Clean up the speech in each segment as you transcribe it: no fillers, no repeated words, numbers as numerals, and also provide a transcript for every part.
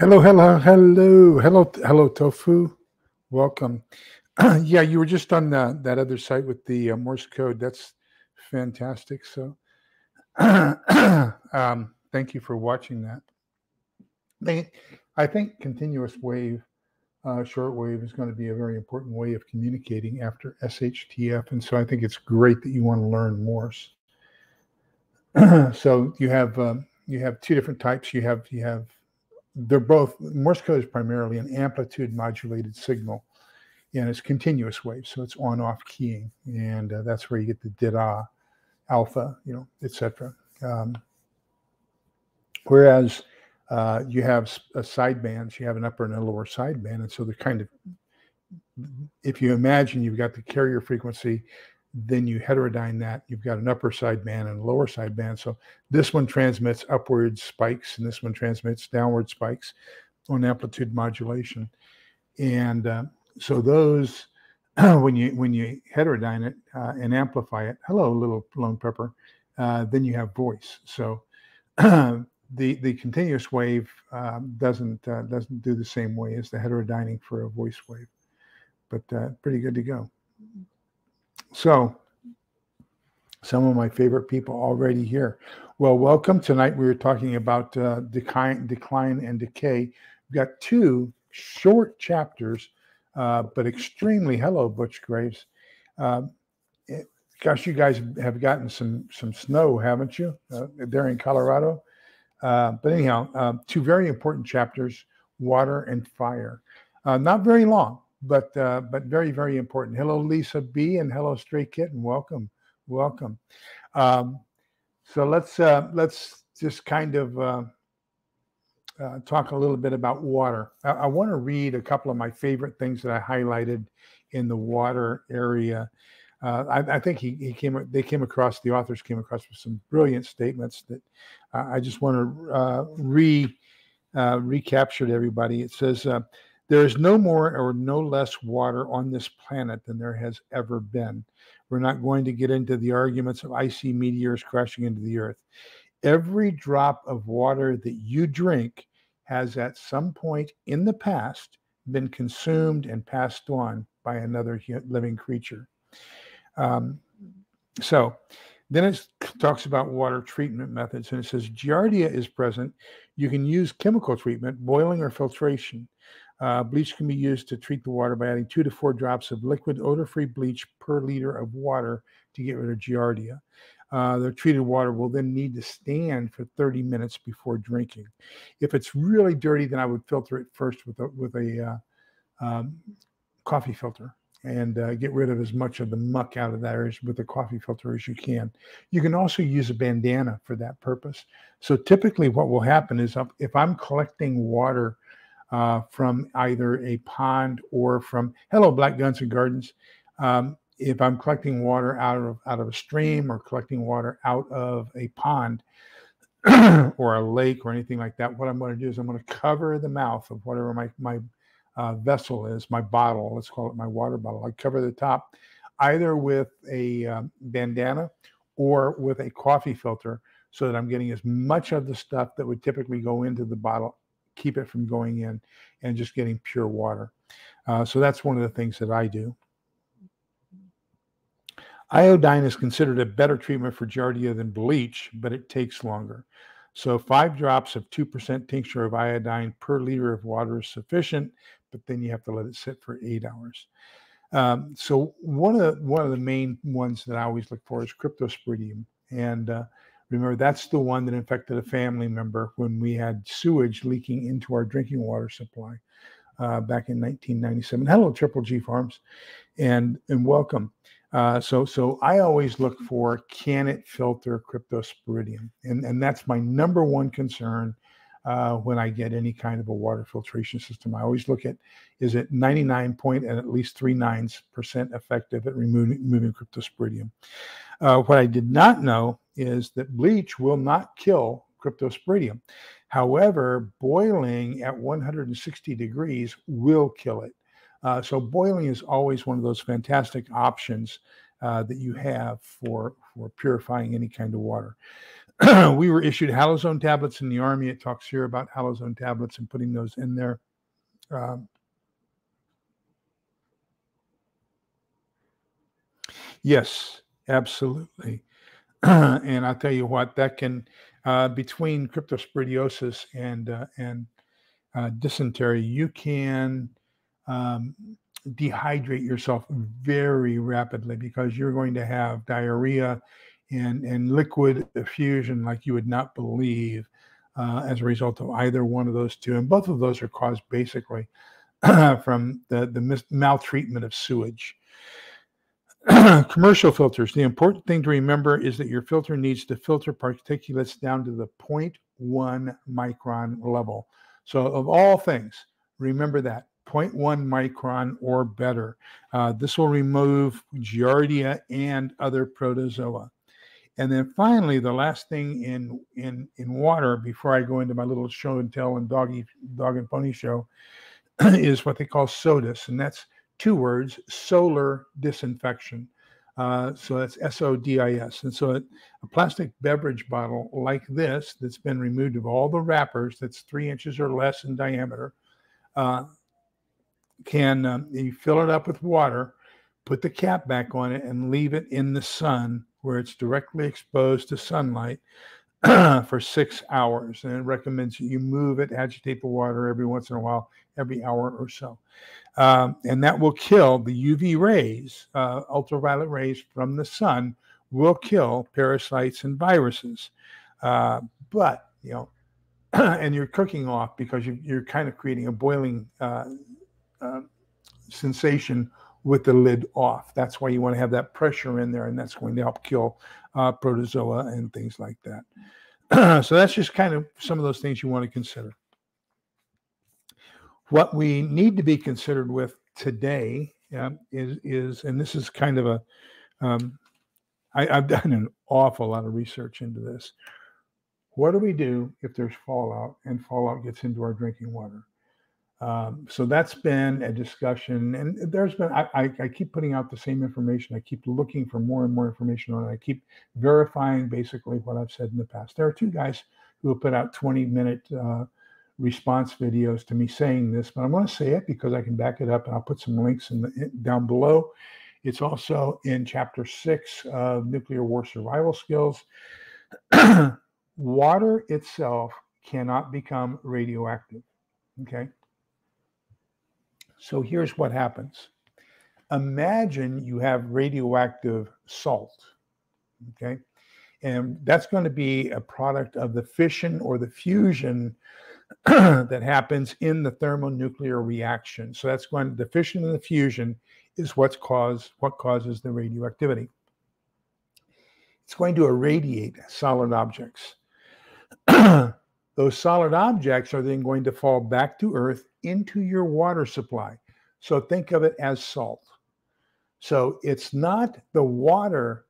Hello, Tofu. Welcome. Yeah, you were just on that other site with the Morse code. That's fantastic. So thank you for watching that. I think continuous wave, shortwave is going to be a very important way of communicating after SHTF. And so I think it's great that you want to learn Morse. So you have two different types. You have they're both, Morse code is primarily an amplitude modulated signal, and it's continuous wave, so it's on-off keying, and that's where you get the dida, alpha, etc. Whereas you have a sidebands, you have an upper and a lower sideband, and so they're kind of, if you imagine you've got the carrier frequency, then you heterodyne that, you've got an upper sideband and a lower sideband. So this one transmits upward spikes, and this one transmits downward spikes on amplitude modulation. And so those, when you heterodyne it and amplify it, hello, little lone pepper, then you have voice. So the continuous wave doesn't do the same way as the heterodyning for a voice wave, but pretty good to go. So, some of my favorite people already here. Well, welcome. Tonight we were talking about decline and decay. We've got two short chapters, but extremely, hello, Butch Graves. Gosh, you guys have gotten some snow, haven't you? There in Colorado. But anyhow, two very important chapters, water and fire. Not very long, but very, very important. Hello, Lisa B, and hello, Stray Kitten. Welcome, welcome. So let's just kind of talk a little bit about water. I want to read a couple of my favorite things that I highlighted in the water area. I think the authors came across with some brilliant statements that I just want to recapture to everybody. It says, there is no more or no less water on this planet than there has ever been. We're not going to get into the arguments of icy meteors crashing into the earth. Every drop of water that you drink has at some point in the past been consumed and passed on by another living creature. So then it talks about water treatment methods, and it says Giardia is present. You can use chemical treatment, boiling or filtration. Bleach can be used to treat the water by adding 2 to 4 drops of liquid odor-free bleach per liter of water to get rid of Giardia. The treated water will then need to stand for 30 minutes before drinking. If it's really dirty, then I would filter it first with a coffee filter and get rid of as much of the muck out of that with a coffee filter as you can. You can also use a bandana for that purpose. So typically what will happen is if I'm collecting water from either a pond or from, hello, Black Guns and Gardens. If I'm collecting water out of a stream or collecting water out of a pond or a lake or anything like that, what I'm going to do is I'm going to cover the mouth of whatever my vessel is, my bottle, let's call it my water bottle. I cover the top either with a bandana or with a coffee filter so that I'm getting as much of the stuff that would typically go into the bottle, keep it from going in and just getting pure water. So that's one of the things that I do. Iodine is considered a better treatment for Giardia than bleach, but it takes longer. So 5 drops of 2% tincture of iodine per liter of water is sufficient, but then you have to let it sit for 8 hours. So one of the main ones that I always look for is Cryptosporidium. And remember, that's the one that infected a family member when we had sewage leaking into our drinking water supply back in 1997. Hello, Triple G Farms, and welcome. So I always look for, can it filter Cryptosporidium? And that's my number one concern when I get any kind of a water filtration system. I always look at, is it 99.9% effective at removing Cryptosporidium? What I did not know is that bleach will not kill Cryptosporidium. However, boiling at 160 degrees will kill it. So boiling is always one of those fantastic options that you have for purifying any kind of water. We were issued halazone tablets in the Army. It talks here about halazone tablets and putting those in there. Yes, absolutely. And I'll tell you what, that can, between cryptosporidiosis and dysentery, you can dehydrate yourself very rapidly, because you're going to have diarrhea and liquid effusion like you would not believe as a result of either one of those two. And both of those are caused basically from the maltreatment of sewage. Commercial filters. The important thing to remember is that your filter needs to filter particulates down to the 0.1 micron level. So of all things, remember that 0.1 micron or better. This will remove Giardia and other protozoa. And then finally, the last thing in water, before I go into my little show and tell and dog and pony show, is what they call SODIS, and that's 2 words, solar disinfection. So that's SODIS. And so a plastic beverage bottle like this that's been removed of all the wrappers, that's 3 inches or less in diameter, you fill it up with water, put the cap back on it, and leave it in the sun where it's directly exposed to sunlight for 6 hours. And it recommends you move it, agitate the water every once in a while, every hour or so. And that will kill the UV rays, ultraviolet rays from the sun will kill parasites and viruses. But, you know, and you're cooking off, because you're kind of creating a boiling sensation with the lid off. That's why you want to have that pressure in there, and that's going to help kill protozoa and things like that. So that's just kind of some of those things you want to consider. What we need to be considered with today is, and this is kind of a, I've done an awful lot of research into this. What do we do if there's fallout and fallout gets into our drinking water? So that's been a discussion, and there's been, I keep putting out the same information. I keep looking for more and more information on it. I keep verifying basically what I've said in the past. There are 2 guys who have put out 20-minute response videos to me saying this, but I'm going to say it because I can back it up, and I'll put some links in down below. It's also in Chapter 6 of Nuclear War Survival Skills. Water itself cannot become radioactive, okay? So here's what happens. Imagine you have radioactive salt, okay? And that's going to be a product of the fission or the fusion that happens in the thermonuclear reaction. So that's going, the fission and the fusion is what's what causes the radioactivity. It's going to irradiate solid objects. Those solid objects are then going to fall back to Earth into your water supply. So think of it as salt. So it's not the water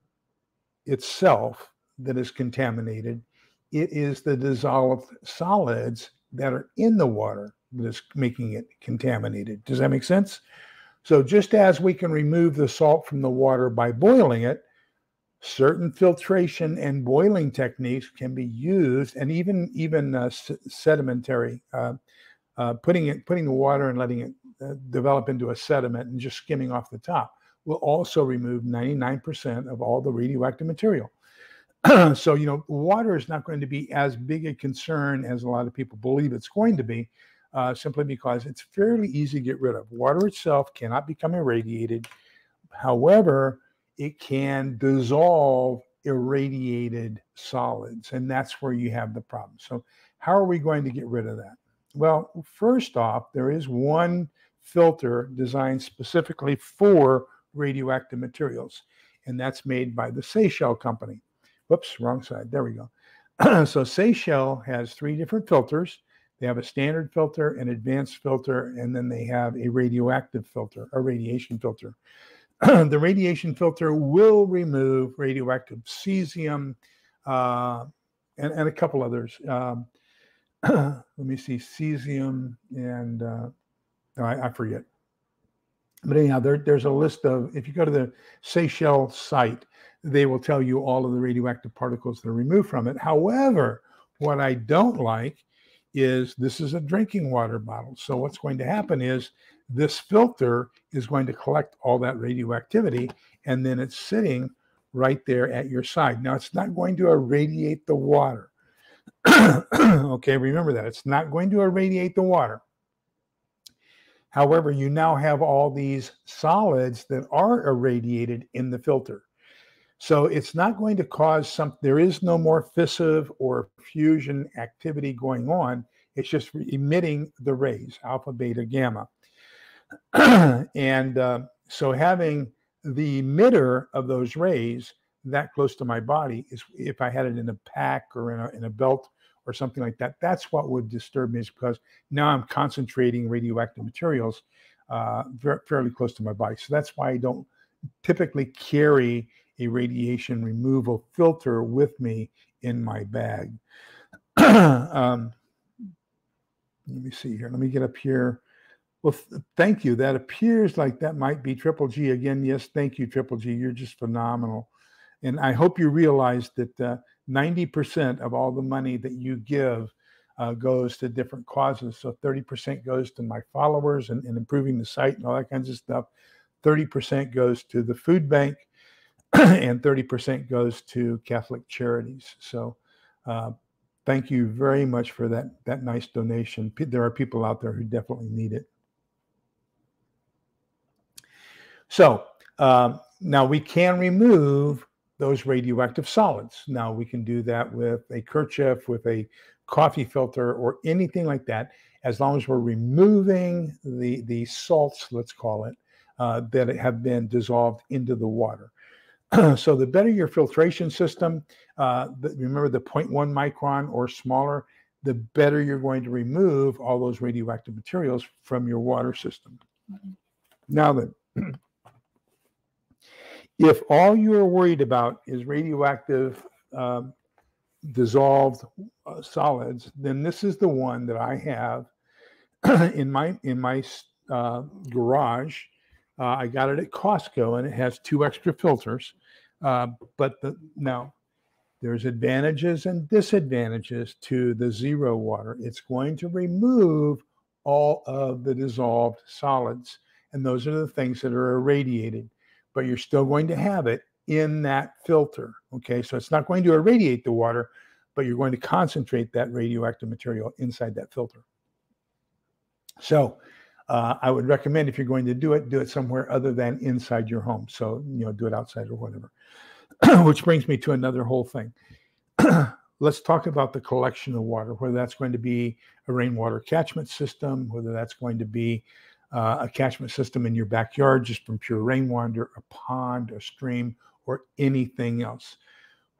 itself that is contaminated. It is the dissolved solids that are in the water that is making it contaminated. Does that make sense? So just as we can remove the salt from the water by boiling it, certain filtration and boiling techniques can be used, and even sedimentary, putting the water and letting it develop into a sediment and just skimming off the top will also remove 99% of all the radioactive material. So, you know, water is not going to be as big a concern as a lot of people believe it's going to be, simply because it's fairly easy to get rid of. Water itself cannot become irradiated. However, it can dissolve irradiated solids, and that's where you have the problem. So how are we going to get rid of that? Well, first off, there is one filter designed specifically for radioactive materials, and that's made by the Seychelles company. Whoops, wrong side. There we go. So Seychelles has 3 different filters. They have a standard filter, an advanced filter, and then they have a radioactive filter, a radiation filter. The radiation filter will remove radioactive cesium and a couple others. Let me see, cesium and I forget. But anyhow, there's a list of, if you go to the Seychelles site, they will tell you all of the radioactive particles that are removed from it. However, what I don't like is this is a drinking water bottle. So what's going to happen is this filter is going to collect all that radioactivity, and then it's sitting right there at your side. Now, it's not going to irradiate the water. Okay, remember that. It's not going to irradiate the water. However, you now have all these solids that are irradiated in the filter. So it's not going to cause some, there is no more fissive or fusion activity going on. It's just emitting the rays, alpha, beta, gamma. And so having the emitter of those rays that close to my body is, if I had it in a pack or in a belt or something like that, that's what would disturb me, is because now I'm concentrating radioactive materials fairly close to my body. So that's why I don't typically carry a radiation removal filter with me in my bag. Let me see here. Let me get up here. Well, thank you. That appears like that might be Triple G again. Yes, thank you, Triple G. You're just phenomenal. And I hope you realize that 90% of all the money that you give goes to different causes. So 30% goes to my followers and improving the site and all that kinds of stuff. 30% goes to the food bank. And 30% goes to Catholic Charities. So thank you very much for that nice donation. There are people out there who definitely need it. So now we can remove those radioactive solids. Now we can do that with a kerchief, with a coffee filter, or anything like that, as long as we're removing the salts, let's call it, that have been dissolved into the water. So the better your filtration system, remember the 0.1 micron or smaller, the better you're going to remove all those radioactive materials from your water system. Now then, if all you're worried about is radioactive dissolved solids, then this is the one that I have in my garage. I got it at Costco, and it has 2 extra filters. Now, there's advantages and disadvantages to the zero water. It's going to remove all of the dissolved solids, and those are the things that are irradiated. But you're still going to have it in that filter, okay? So it's not going to irradiate the water, but you're going to concentrate that radioactive material inside that filter. So I would recommend, if you're going to do it somewhere other than inside your home. So, you know, do it outside or whatever, which brings me to another whole thing. Let's talk about the collection of water, whether that's going to be a rainwater catchment system, whether that's going to be a catchment system in your backyard, just from pure rainwater, a pond, a stream, or anything else.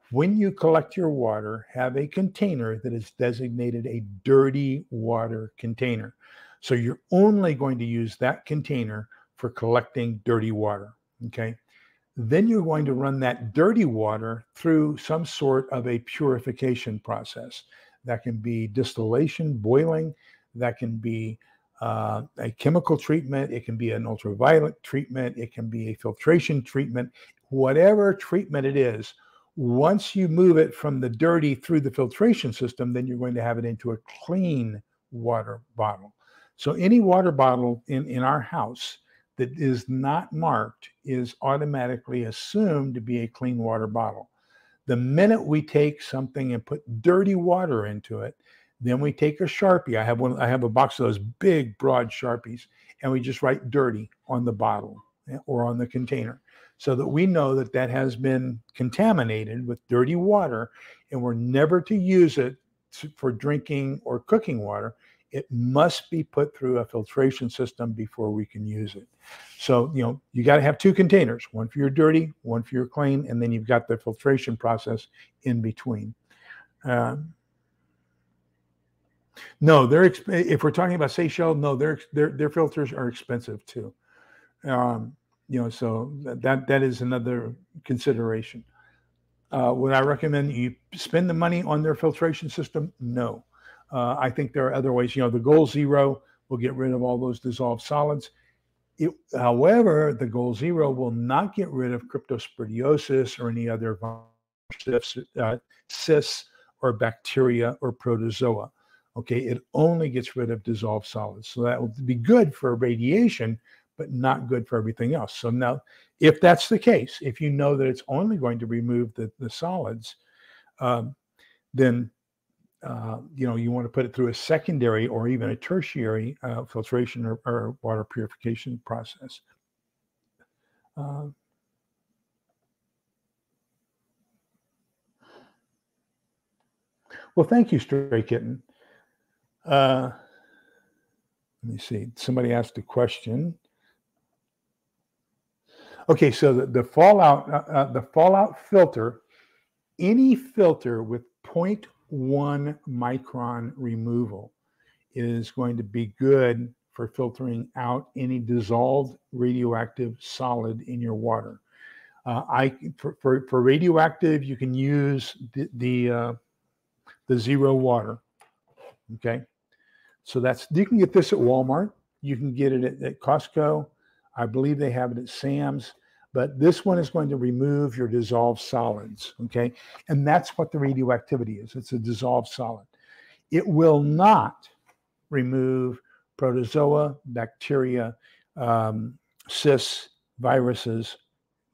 When you collect your water, have a container that is designated a dirty water container. So you're only going to use that container for collecting dirty water, okay? Then you're going to run that dirty water through some sort of a purification process. That can be distillation, boiling. That can be a chemical treatment. It can be an ultraviolet treatment. It can be a filtration treatment. Whatever treatment it is, once you move it from the dirty through the filtration system, then you're going to have it into a clean water bottle. So any water bottle in our house that is not marked is automatically assumed to be a clean water bottle. The minute we take something and put dirty water into it, then we take a Sharpie. I have a box of those big, broad Sharpies, and we just write dirty on the bottle or on the container, so that we know that that has been contaminated with dirty water, and we're never to use it for drinking or cooking water. It must be put through a filtration system before we can use it. So, you know, you got to have 2 containers, one for your dirty, one for your clean, and then you've got the filtration process in between. No, if we're talking about Seychelles, no, their filters are expensive too. You know, so that is another consideration. Would I recommend you spend the money on their filtration system? No. I think there are other ways. You know, the Goal Zero will get rid of all those dissolved solids. However, the Goal Zero will not get rid of cryptosporidiosis or any other cysts or bacteria or protozoa. Okay, it only gets rid of dissolved solids. So that will be good for radiation, but not good for everything else. So now, if that's the case, if you know that it's only going to remove the solids, then you know, you want to put it through a secondary or even a tertiary filtration or water purification process. Well, thank you, Stray Kitten. Let me see. Somebody asked a question. Okay, so the fallout filter, any filter with 0.1 micron removal is going to be good for filtering out any dissolved radioactive solid in your water. For radioactive, you can use the zero water. Okay, so that's, you can get this at Walmart. You can get it at Costco. I believe they have it at Sam's. But this one is going to remove your dissolved solids, okay? And that's what the radioactivity is. It's a dissolved solid. It will not remove protozoa, bacteria, cysts, viruses,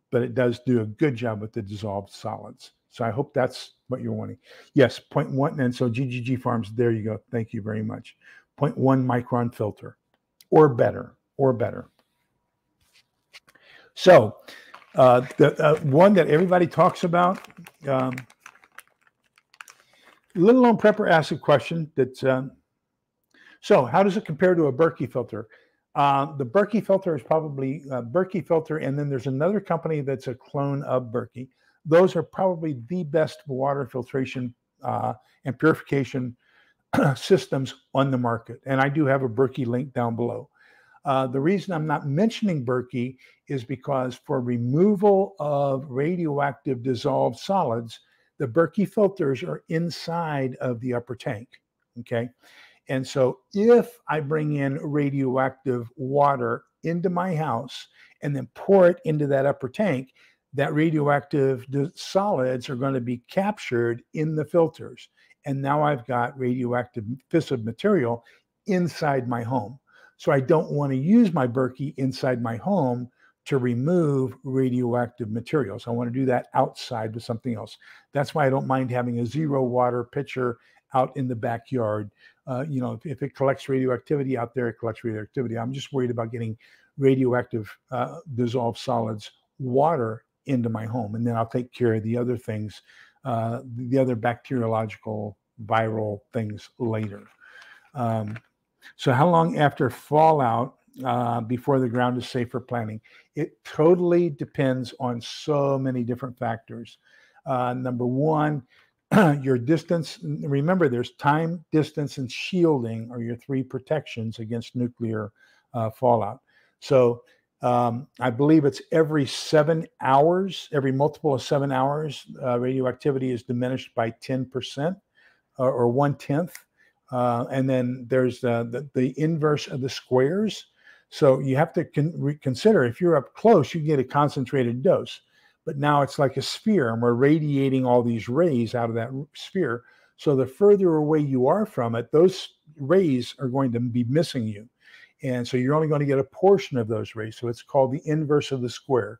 but it does do a good job with the dissolved solids. So I hope that's what you're wanting. Yes, 0.1, and so GGG Farms, there you go. Thank you very much. 0.1 micron filter or better, or better. So the one that everybody talks about, Little Lone Prepper asked a question that, so how does it compare to a Berkey filter? The Berkey filter is probably Berkey filter, and then there's another company that's a clone of Berkey. Those are probably the best water filtration and purification systems on the market. And I do have a Berkey link down below. The reason I'm not mentioning Berkey is because for removal of radioactive dissolved solids, the Berkey filters are inside of the upper tank, okay? And so if I bring in radioactive water into my house and then pour it into that upper tank, that radioactive solids are going to be captured in the filters. And now I've got radioactive fissile material inside my home. So I don't want to use my Berkey inside my home to remove radioactive materials. I want to do that outside with something else. That's why I don't mind having a zero water pitcher out in the backyard. You know, if it collects radioactivity out there, it collects radioactivity. I'm just worried about getting radioactive dissolved solids water into my home. And then I'll take care of the other things, the other bacteriological viral things later. So how long after fallout before the ground is safe for planting? It totally depends on so many different factors. Number one, your distance. Remember, there's time, distance, and shielding are your three protections against nuclear fallout. So I believe it's every 7 hours, every multiple of 7 hours, radioactivity is diminished by 10% or 1/10. And then there's the inverse of the squares. So you have to consider, if you're up close, you get a concentrated dose. But now it's like a sphere, and we're radiating all these rays out of that sphere. So the further away you are from it, those rays are going to be missing you. And so you're only going to get a portion of those rays. So it's called the inverse of the square.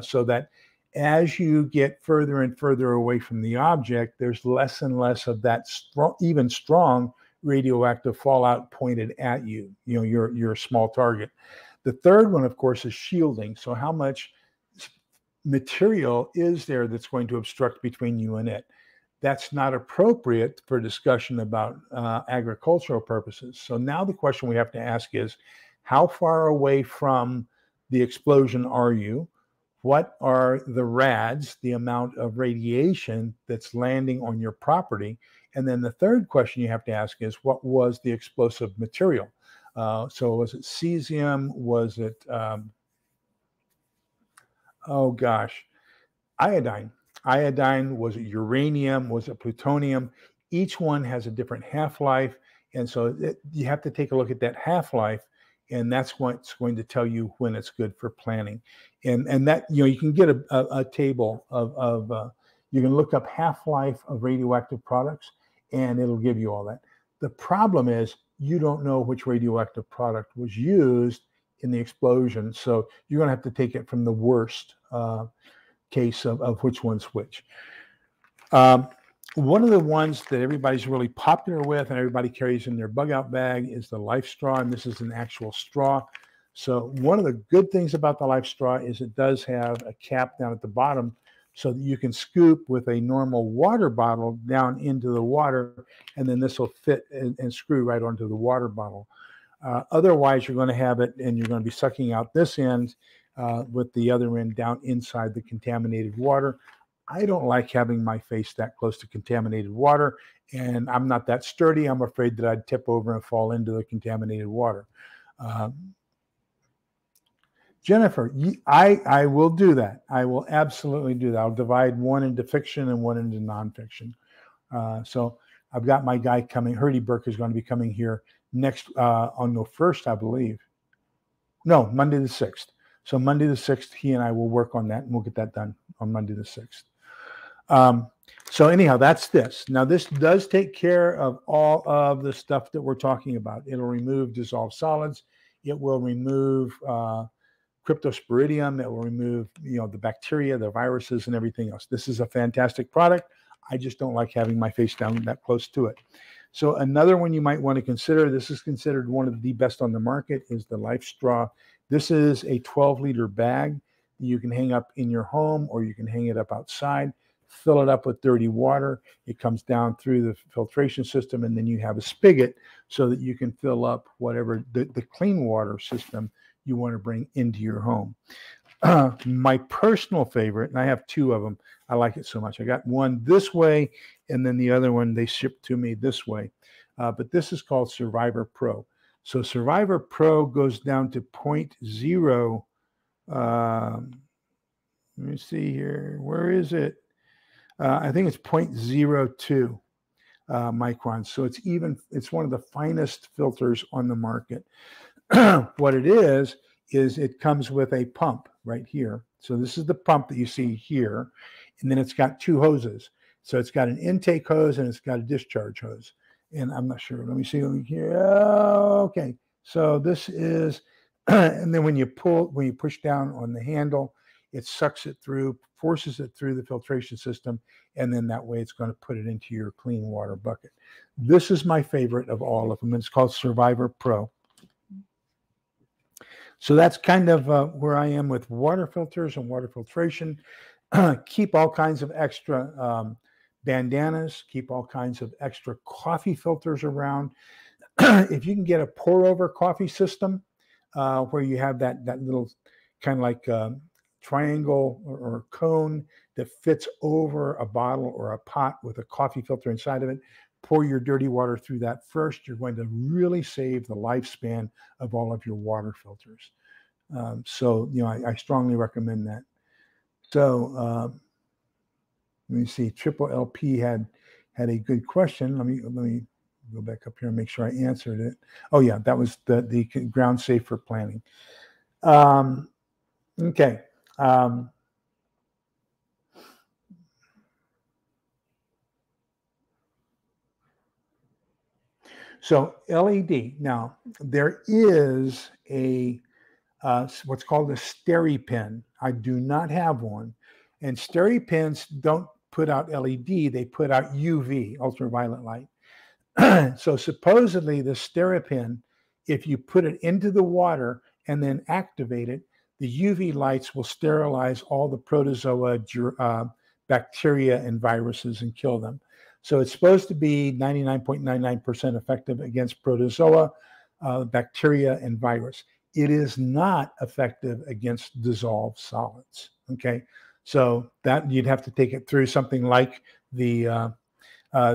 So that as you get further and further away from the object, there's less and less of that strong, even strong radioactive fallout pointed at you. You know, you're a small target. The third one, of course, is shielding. So how much material is there that's going to obstruct between you and it? That's not appropriate for discussion about agricultural purposes. So now the question we have to ask is, how far away from the explosion are you? What are the rads, the amount of radiation that's landing on your property? And then the third question you have to ask is, what was the explosive material? So was it cesium? Was it, oh gosh, iodine. Iodine, was it uranium? Was it plutonium? Each one has a different half-life. And so you have to take a look at that half-life And that's what's going to tell you when it's good for planning. And that, you know, you can get a table of you can look up half-life of radioactive products, and it'll give you all that. The problem is you don't know which radioactive product was used in the explosion. So you're going to have to take it from the worst case of which one's which. One of the ones that everybody's really popular with and everybody carries in their bug out bag is the LifeStraw, and this is an actual straw. So one of the good things about the LifeStraw is it does have a cap down at the bottom so that you can scoop with a normal water bottle down into the water, and then this will fit and screw right onto the water bottle. Otherwise, you're going to have it and you're going to be sucking out this end with the other end down inside the contaminated water. I don't like having my face that close to contaminated water, and I'm not that sturdy. I'm afraid that I'd tip over and fall into the contaminated water. Jennifer, I will do that. I will absolutely do that. I'll divide one into fiction and one into nonfiction. So I've got my guy coming. Herdy Burke is going to be coming here next on the 1st, I believe. No, Monday the 6th. So Monday the 6th, he and I will work on that, and we'll get that done on Monday the 6th. So anyhow, that's this. Now, this does take care of all of the stuff that we're talking about. It'll remove dissolved solids. It will remove Cryptosporidium. It will remove, you know, the bacteria, the viruses, and everything else. This is a fantastic product. I just don't like having my face down that close to it. So another one you might want to consider, this is considered one of the best on the market, is the LifeStraw. This is a 12-liter bag. You can hang up in your home or you can hang it up outside. Fill it up with dirty water. It comes down through the filtration system, and then you have a spigot so that you can fill up whatever the clean water system you want to bring into your home. My personal favorite, and I have two of them. I like it so much. I got one this way, and then the other one they shipped to me this way. But this is called Survivor Pro. So Survivor Pro goes down to 0.0. Let me see here. Where is it? I think it's 0.02 microns. So it's one of the finest filters on the market. What it is it comes with a pump right here. So this is the pump that you see here. And then it's got two hoses. So it's got an intake hose and it's got a discharge hose. And I'm not sure. Let me see here. Okay. So this is, and then when you push down on the handle, it sucks it through, forces it through the filtration system, and then that way it's going to put it into your clean water bucket. This is my favorite of all of them. It's called Survivor Pro. So that's kind of where I am with water filters and water filtration. Keep all kinds of extra bandanas. Keep all kinds of extra coffee filters around. If you can get a pour-over coffee system where you have that little kind of like triangle or cone that fits over a bottle or a pot with a coffee filter inside of it. Pour your dirty water through that first. You're going to really save the lifespan of all of your water filters. So, you know, I strongly recommend that. So, let me see. Triple LP had a good question. Let me go back up here and make sure I answered it. Oh yeah, that was the ground safe for planning. Okay. So LED. Now there is a what's called a SteriPen. I do not have one, and SteriPens don't put out LED. They put out UV, ultraviolet light. So supposedly the SteriPen, if you put it into the water and then activate it, the UV lights will sterilize all the protozoa, bacteria, and viruses and kill them. So it's supposed to be 99.99% effective against protozoa, bacteria, and virus. It is not effective against dissolved solids, okay? So that you'd have to take it through something like the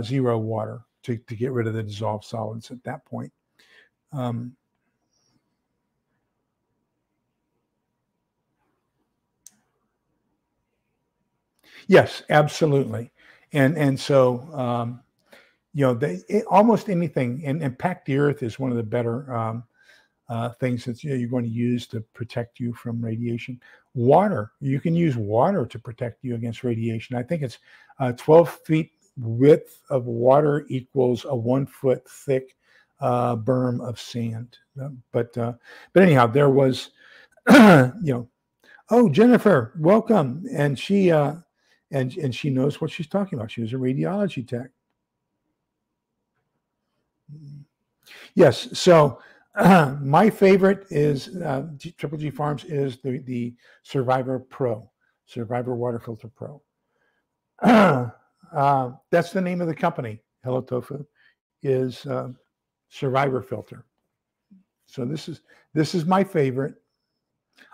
zero water to get rid of the dissolved solids at that point. Yes, absolutely. And so, you know, almost anything, and Pack the Earth is one of the better things that you're going to use to protect you from radiation. Water, you can use water to protect you against radiation. I think it's 12 feet width of water equals a 1 foot thick berm of sand. But anyhow, there was, oh, Jennifer, welcome. And she, and she knows what she's talking about. She was a radiology tech. Yes. So my favorite is Triple G Farms is the Survivor Pro, Survivor Water Filter Pro. That's the name of the company. Hello Tofu is Survivor Filter. So this is my favorite.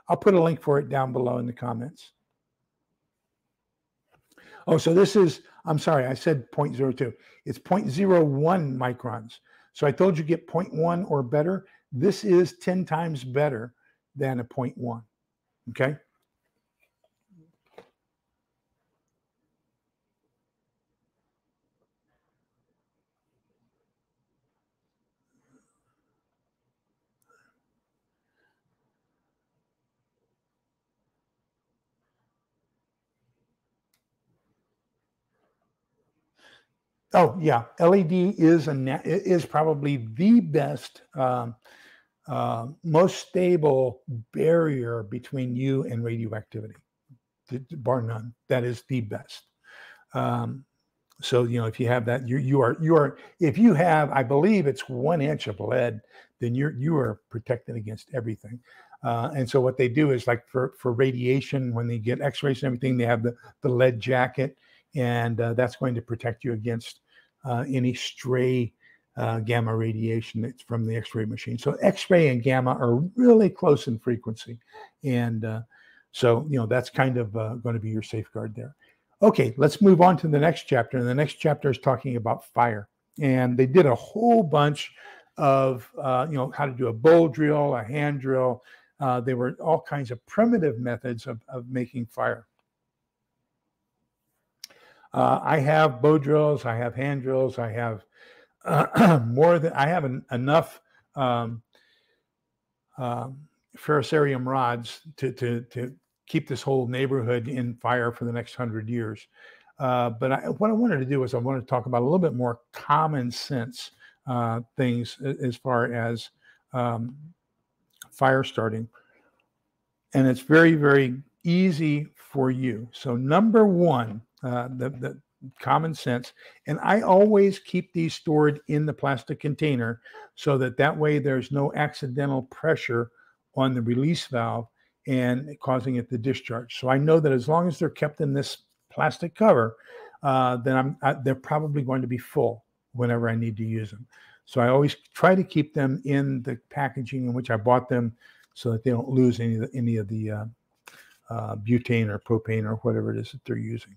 I'll put a link for it down below in the comments. Oh, so this is, I'm sorry, I said 0.02. It's 0.01 microns. So I told you get 0.1 or better. This is 10 times better than a 0.1, okay? Oh yeah, LED is probably the best, most stable barrier between you and radioactivity, bar none. That is the best. So if you have that, you are. If you have, I believe it's 1 inch of lead, then you are protected against everything. And so what they do is like for radiation, when they get X-rays and everything, they have the lead jacket. And that's going to protect you against any stray gamma radiation that's from the X-ray machine. So X-ray and gamma are really close in frequency. And so, that's kind of going to be your safeguard there. Okay, let's move on to the next chapter. And the next chapter is talking about fire. And they did a whole bunch of, how to do a bowl drill, a hand drill. There were all kinds of primitive methods of making fire. I have bow drills, I have hand drills, I have enough ferrocerium rods to keep this whole neighborhood in fire for the next 100 years. But what I wanted to do is I wanted to talk about a little bit more common sense things as far as fire starting. And it's very, very easy for you. So number one, the common sense, and I always keep these stored in the plastic container so that way there's no accidental pressure on the release valve and causing it to discharge. So I know that as long as they're kept in this plastic cover, then they're probably going to be full whenever I need to use them. So I always try to keep them in the packaging in which I bought them so that they don't lose any of the butane or propane or whatever it is that they're using.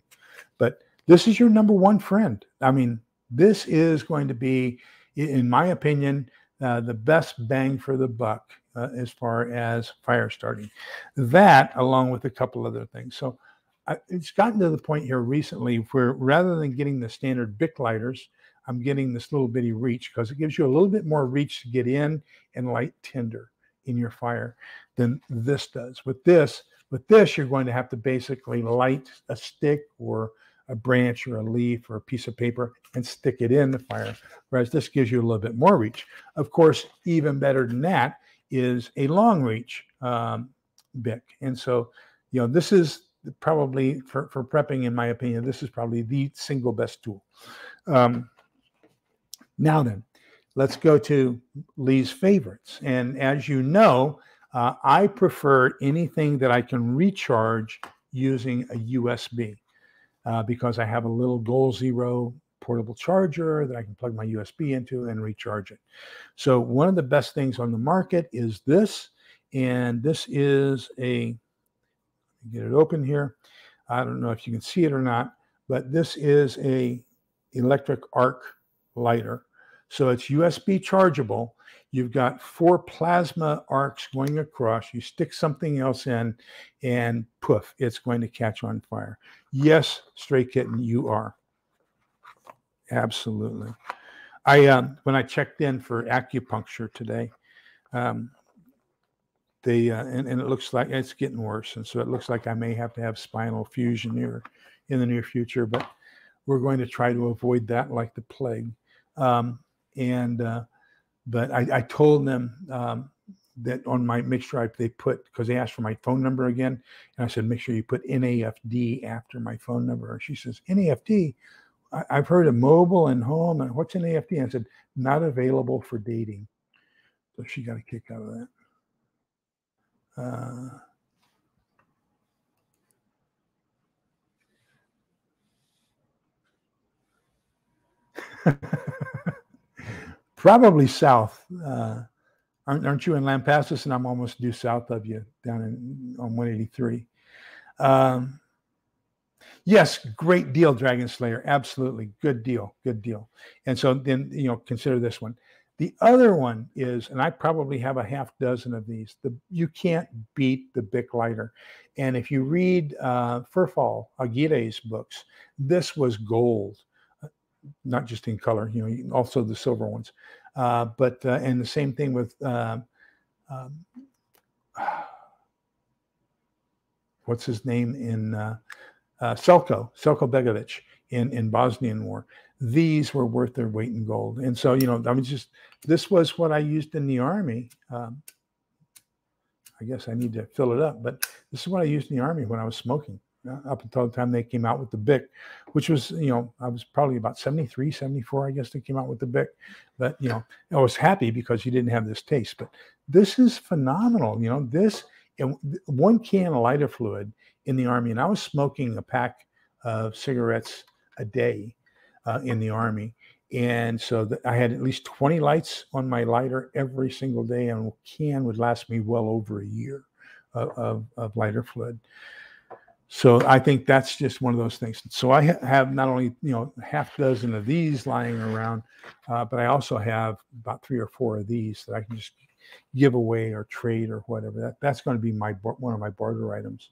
But this is your number one friend. I mean, this is going to be, in my opinion, the best bang for the buck as far as fire starting. That, along with a couple other things. So it's gotten to the point here recently where rather than getting the standard BIC lighters, I'm getting this little bitty reach because it gives you a little bit more reach to get in and light tinder in your fire than this does. With this, you're going to have to basically light a stick or a branch or a leaf or a piece of paper and stick it in the fire, whereas this gives you a little bit more reach. Of course, even better than that is a long reach BIC. And so, this is probably, for prepping, in my opinion, this is probably the single best tool. Now then, let's go to Lee's favorites. And as you know, I prefer anything that I can recharge using a USB because I have a little Goal Zero portable charger that I can plug my USB into and recharge it. So one of the best things on the market is this, and this is a, get it open here. I don't know if you can see it or not, but this is a electric arc lighter. So it's USB chargeable. You've got 4 plasma arcs going across. You stick something else in and poof, it's going to catch on fire. Yes, Stray Kitten, you are. Absolutely. When I checked in for acupuncture today, they and it looks like it's getting worse, and so it looks like I may have to have spinal fusion here in the near future, but we're going to try to avoid that like the plague. But I told them that on my, make sure they put, because they asked for my phone number again, and I said, make sure you put NAFD after my phone number. And she says, NAFD? I've heard of mobile and home, and what's NAFD? And I said, not available for dating. So she got a kick out of that. Probably south. Aren't you in Lampasas? And I'm almost due south of you down in on 183. Yes, great deal, Dragon Slayer. Absolutely. Good deal. Good deal. And so then, you know, consider this one. The other one is, and I probably have a half dozen of these, you can't beat the BIC lighter. And if you read Furfall Aguirre's books, this was gold, not just in color, you know, also the silver ones. And the same thing with, what's his name in Selko Begovich in Bosnian War. These were worth their weight in gold. And so, you know, I mean, just, this was what I used in the Army. I guess I need to fill it up, but this is what I used in the Army when I was smoking, up until the time they came out with the BIC, which was, you know, I was probably about 73, 74, I guess they came out with the BIC. But, you know, I was happy because you didn't have this taste. But this is phenomenal. You know, this, and one can of lighter fluid in the Army, and I was smoking a pack of cigarettes a day. In the Army. And so I had at least 20 lights on my lighter every single day, and a can would last me well over a year of lighter fluid. So I think that's just one of those things. So I have not only, you know, half a dozen of these lying around, but I also have about 3 or 4 of these that I can just give away or trade or whatever. That's going to be my one of my barter items,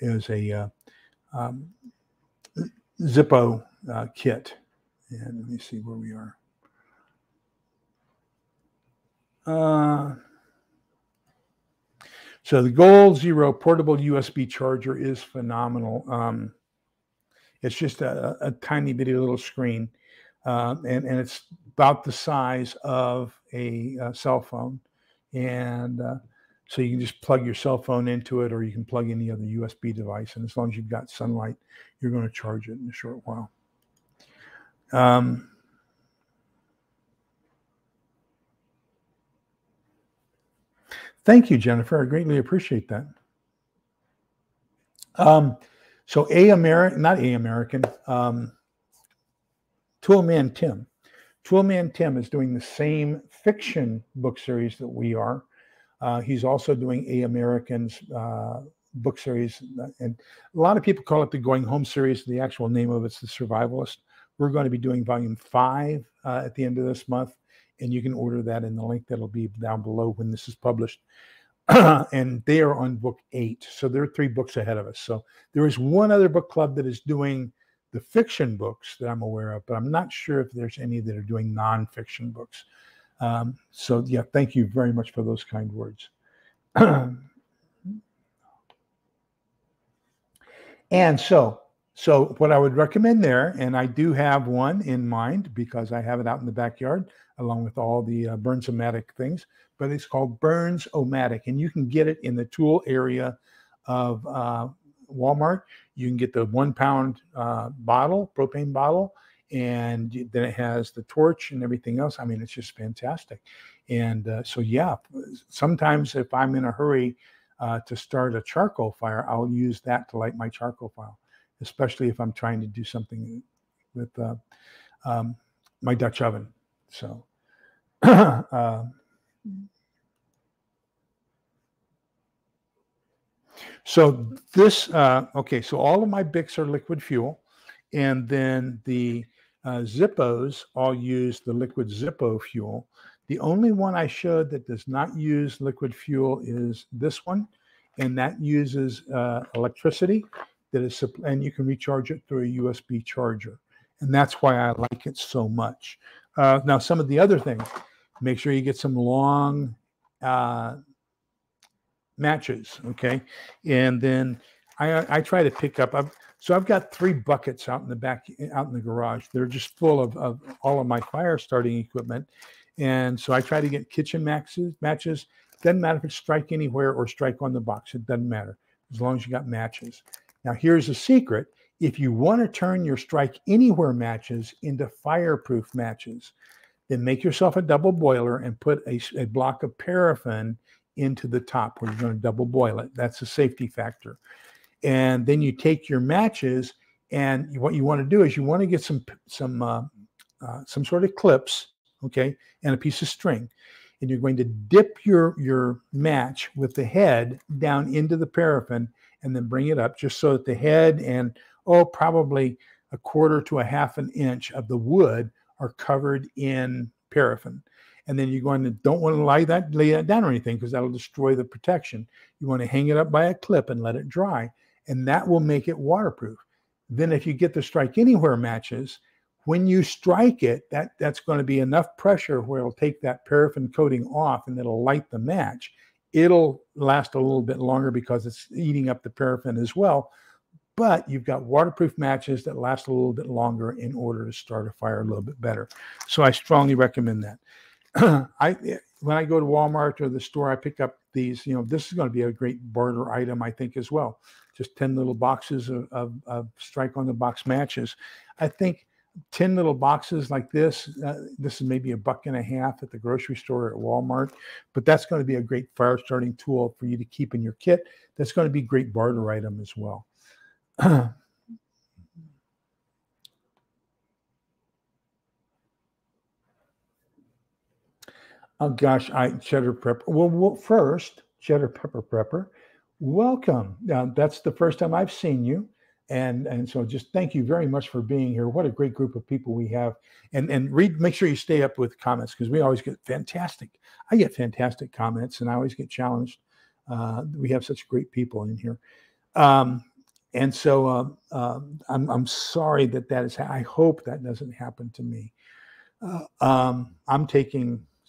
is a Zippo kit. And let me see where we are. So the Goal Zero portable USB charger is phenomenal. It's just a tiny bitty little screen, and it's about the size of a cell phone. And so you can just plug your cell phone into it, or you can plug any other USB device. And as long as you've got sunlight, you're going to charge it in a short while. Thank you, Jennifer. I greatly appreciate that. So Toolman Tim. Toolman Tim is doing the same fiction book series that we are. He's also doing A-American's book series. And a lot of people call it the Going Home series. The actual name of it's The Survivalist. We're going to be doing volume 5 at the end of this month, and you can order that in the link that'll be down below when this is published. And they are on book 8, so there are 3 books ahead of us. So there is one other book club that is doing the fiction books that I'm aware of, but I'm not sure if there's any that are doing nonfiction books. So yeah, thank you very much for those kind words. And so what I would recommend there, and I do have one in mind because I have it out in the backyard along with all the Burns-O-Matic things, but it's called Burns-O-Matic, and you can get it in the tool area of Walmart. You can get the 1-pound bottle, propane bottle, and then it has the torch and everything else. I mean, it's just fantastic. And so, yeah, sometimes if I'm in a hurry to start a charcoal fire, I'll use that to light my charcoal fire, especially if I'm trying to do something with my Dutch oven. So, so this, okay, so all of my BICs are liquid fuel, and then the Zippos all use the liquid Zippo fuel. The only one I showed that does not use liquid fuel is this one, and that uses electricity that is, and you can recharge it through a USB charger, and that's why I like it so much. Now, some of the other things, make sure you get some long matches, okay? And then I try to pick up, I've got 3 buckets out in the back, out in the garage. They're just full of all of my fire starting equipment. And so I try to get kitchen matches. Doesn't matter if it's strike anywhere or strike on the box. It doesn't matter as long as you got matches. Now, here's the secret. If you want to turn your strike anywhere matches into fireproof matches, then make yourself a double boiler and put a block of paraffin into the top where you're going to double boil it. That's a safety factor. And then you take your matches, and what you want to do is you want to get some sort of clips, okay, and a piece of string. And you're going to dip your match with the head down into the paraffin and then bring it up just so that the head and, oh, probably a quarter to a half an inch of the wood are covered in paraffin. And then you're going to don't want to lay that down or anything because that'll destroy the protection. You want to hang it up by a clip and let it dry, and that will make it waterproof. Then if you get the strike anywhere matches, when you strike it, that's going to be enough pressure where it'll take that paraffin coating off and it'll light the match. It'll last a little bit longer because it's eating up the paraffin as well. But you've got waterproof matches that last a little bit longer in order to start a fire a little bit better. So I strongly recommend that. When I go to Walmart or the store, I pick up these. You know, this is going to be a great barter item, I think, as well. Just 10 little boxes of strike on the box matches. I think 10 little boxes like this, this is maybe $1.50 at the grocery store or at Walmart, but that's going to be a great fire starting tool for you to keep in your kit. That's going to be a great barter item as well. Oh gosh, cheddar prepper. Well, first, cheddar pepper prepper, welcome. Now, that's the first time I've seen you. And so just thank you very much for being here. What a great group of people we have. And read, make sure you stay up with comments because we always get fantastic. I get fantastic comments and I always get challenged. We have such great people in here. I'm sorry that is, I hope that doesn't happen to me.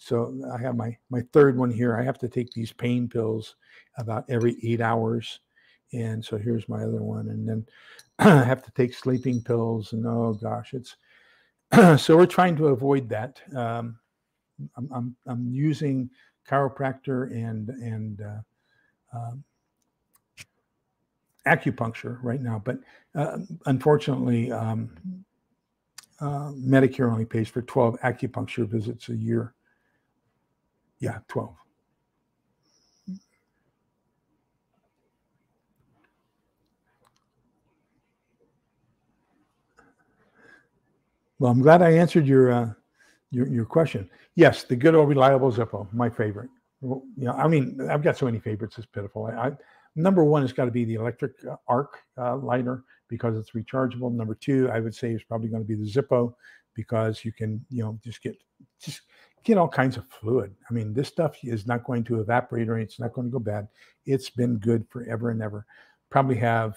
So I have my third one here. I have to take these pain pills about every 8 hours. And so here's my other one. And then I have to take sleeping pills. And oh gosh, so we're trying to avoid that. I'm using chiropractor and acupuncture right now. But unfortunately, Medicare only pays for 12 acupuncture visits a year. Yeah, 12. Well, I'm glad I answered your question. Yes, the good old reliable Zippo, my favorite. Well, yeah, I mean, I've got so many favorites, it's pitiful. Number one has got to be the electric arc lighter because it's rechargeable. Number two, I would say, is probably going to be the Zippo because you can, you know, just get all kinds of fluid. I mean, this stuff is not going to evaporate or it's not going to go bad. It's been good forever and ever. Probably have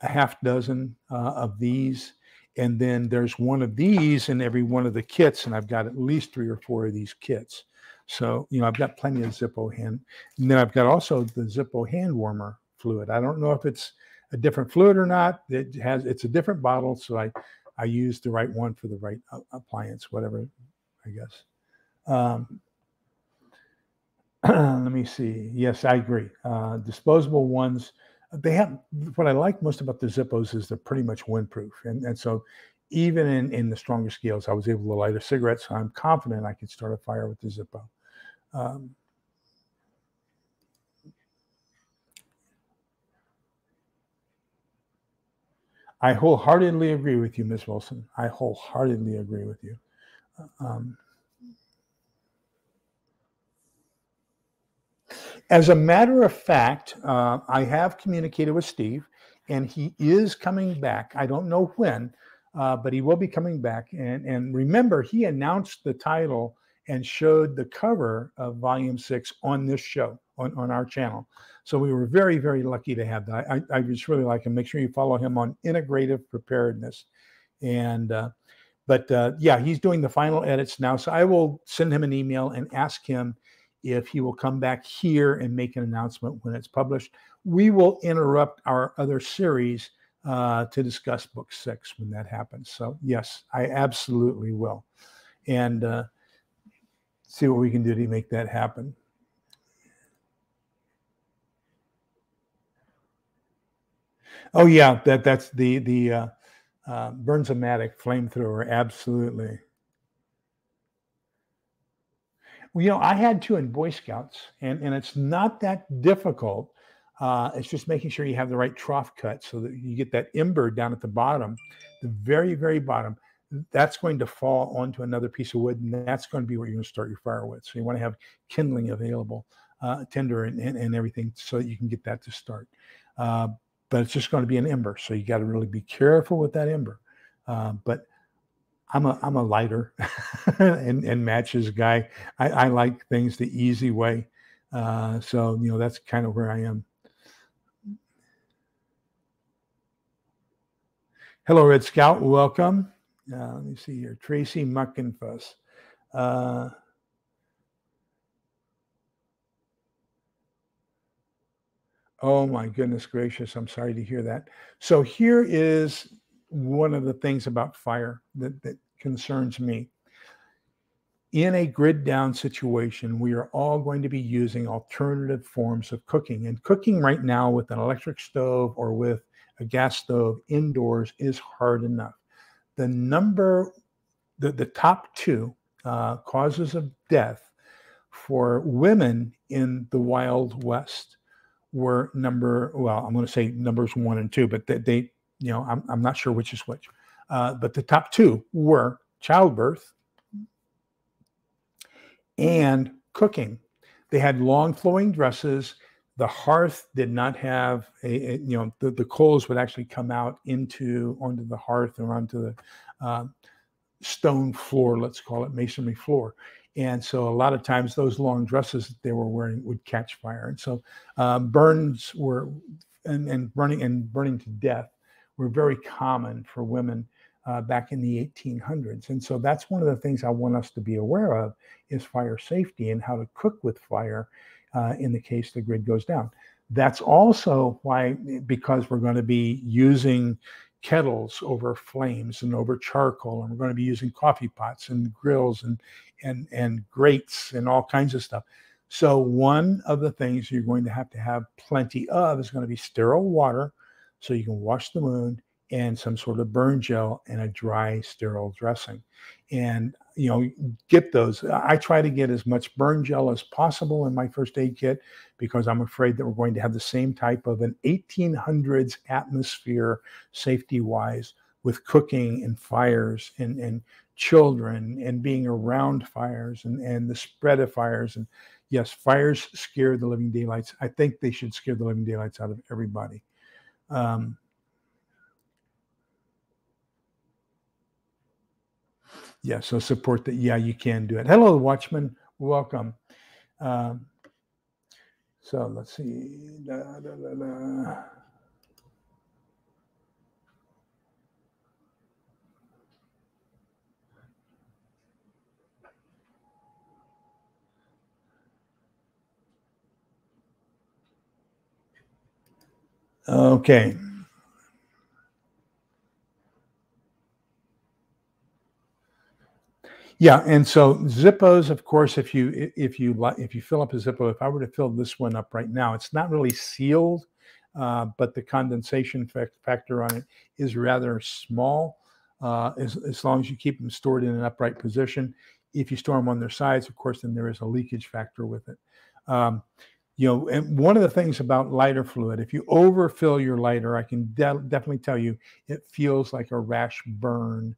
a half dozen of these. And then there's one of these in every one of the kits, and I've got at least 3 or 4 of these kits. So, you know, I've got plenty of Zippo hand. And then I've got also the Zippo hand warmer fluid. I don't know if it's a different fluid or not. It's a different bottle, so I use the right one for the right appliance, whatever, I guess. Let me see. Yes, I agree. Disposable ones. They have, what I like most about the Zippos is they're pretty much windproof. And so even in the stronger scales, I was able to light a cigarette, so I'm confident I could start a fire with the Zippo. I wholeheartedly agree with you, Ms. Wilson. I wholeheartedly agree with you. As a matter of fact, I have communicated with Steve, and he is coming back. I don't know when, but he will be coming back. And remember, he announced the title and showed the cover of Volume 6 on this show, on our channel. So we were very, very lucky to have that. I just really like him. Make sure you follow him on Integrative Preparedness. But yeah, he's doing the final edits now. So I will send him an email and ask him if he will come back here and make an announcement when it's published. We will interrupt our other series to discuss book six when that happens. So yes, I absolutely will. And see what we can do to make that happen. Oh yeah, that's the Burns-O-Matic flamethrower, absolutely. Well, you know, I had two in Boy Scouts, and it's not that difficult. It's just making sure you have the right trough cut so that you get that ember down at the bottom, the very, very bottom. That's going to fall onto another piece of wood, and that's going to be where you're going to start your fire with. So you want to have kindling available, tinder and everything, so that you can get that to start. But it's just going to be an ember, so you got to really be careful with that ember. But I'm a lighter and matches guy. I like things the easy way, so you know that's kind of where I am. Hello, Red Scout, welcome. Let me see here, Tracy Muckenfuss. Oh my goodness gracious, I'm sorry to hear that. So here is one of the things about fire that concerns me. In a grid down situation, we are all going to be using alternative forms of cooking. And cooking right now with an electric stove or with a gas stove indoors is hard enough. The number, the top two causes of death for women in the Wild West were I'm going to say numbers 1 and 2, but they you know, I'm not sure which is which. But the top two were childbirth and cooking. They had long flowing dresses. The hearth did not have a you know, the coals would actually come out onto the hearth or onto the stone floor, let's call it masonry floor. And so a lot of times those long dresses that they were wearing would catch fire. And so burns were burning to death were very common for women back in the 1800s. And so that's one of the things I want us to be aware of is fire safety and how to cook with fire in the case the grid goes down. That's also why, because we're going to be using kettles over flames and over charcoal, and we're going to be using coffee pots and grills and grates and all kinds of stuff. So one of the things you're going to have plenty of is going to be sterile water, so you can wash the wound, and some sort of burn gel and a dry sterile dressing. And you know, get those. I try to get as much burn gel as possible in my first aid kit because I'm afraid that we're going to have the same type of an 1800s atmosphere safety-wise with cooking and fires and children and being around fires and the spread of fires. And yes, fires scare the living daylights. I think they should scare the living daylights out of everybody. Yeah, so support that. Yeah, you can do it. Hello, Watchman. Welcome. So let's see. Okay. Yeah, and so Zippos, of course, if you fill up a Zippo, if I were to fill this one up right now, it's not really sealed, but the condensation factor on it is rather small. As long as you keep them stored in an upright position, if you store them on their sides, of course, then there is a leakage factor with it. You know, and one of the things about lighter fluid, if you overfill your lighter, I can definitely tell you, it feels like a rash burn.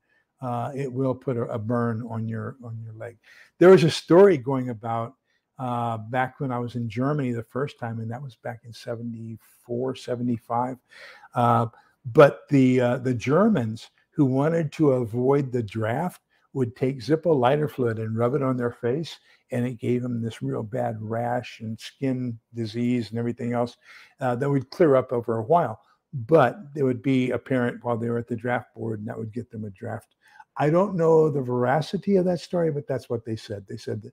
It will put a burn on your leg. There was a story going about back when I was in Germany the first time, and that was back in 74, 75. But the Germans who wanted to avoid the draft would take Zippo lighter fluid and rub it on their face, and it gave them this real bad rash and skin disease and everything else that would clear up over a while. But it would be apparent while they were at the draft board, and that would get them a draft. I don't know the veracity of that story, but that's what they said. They said that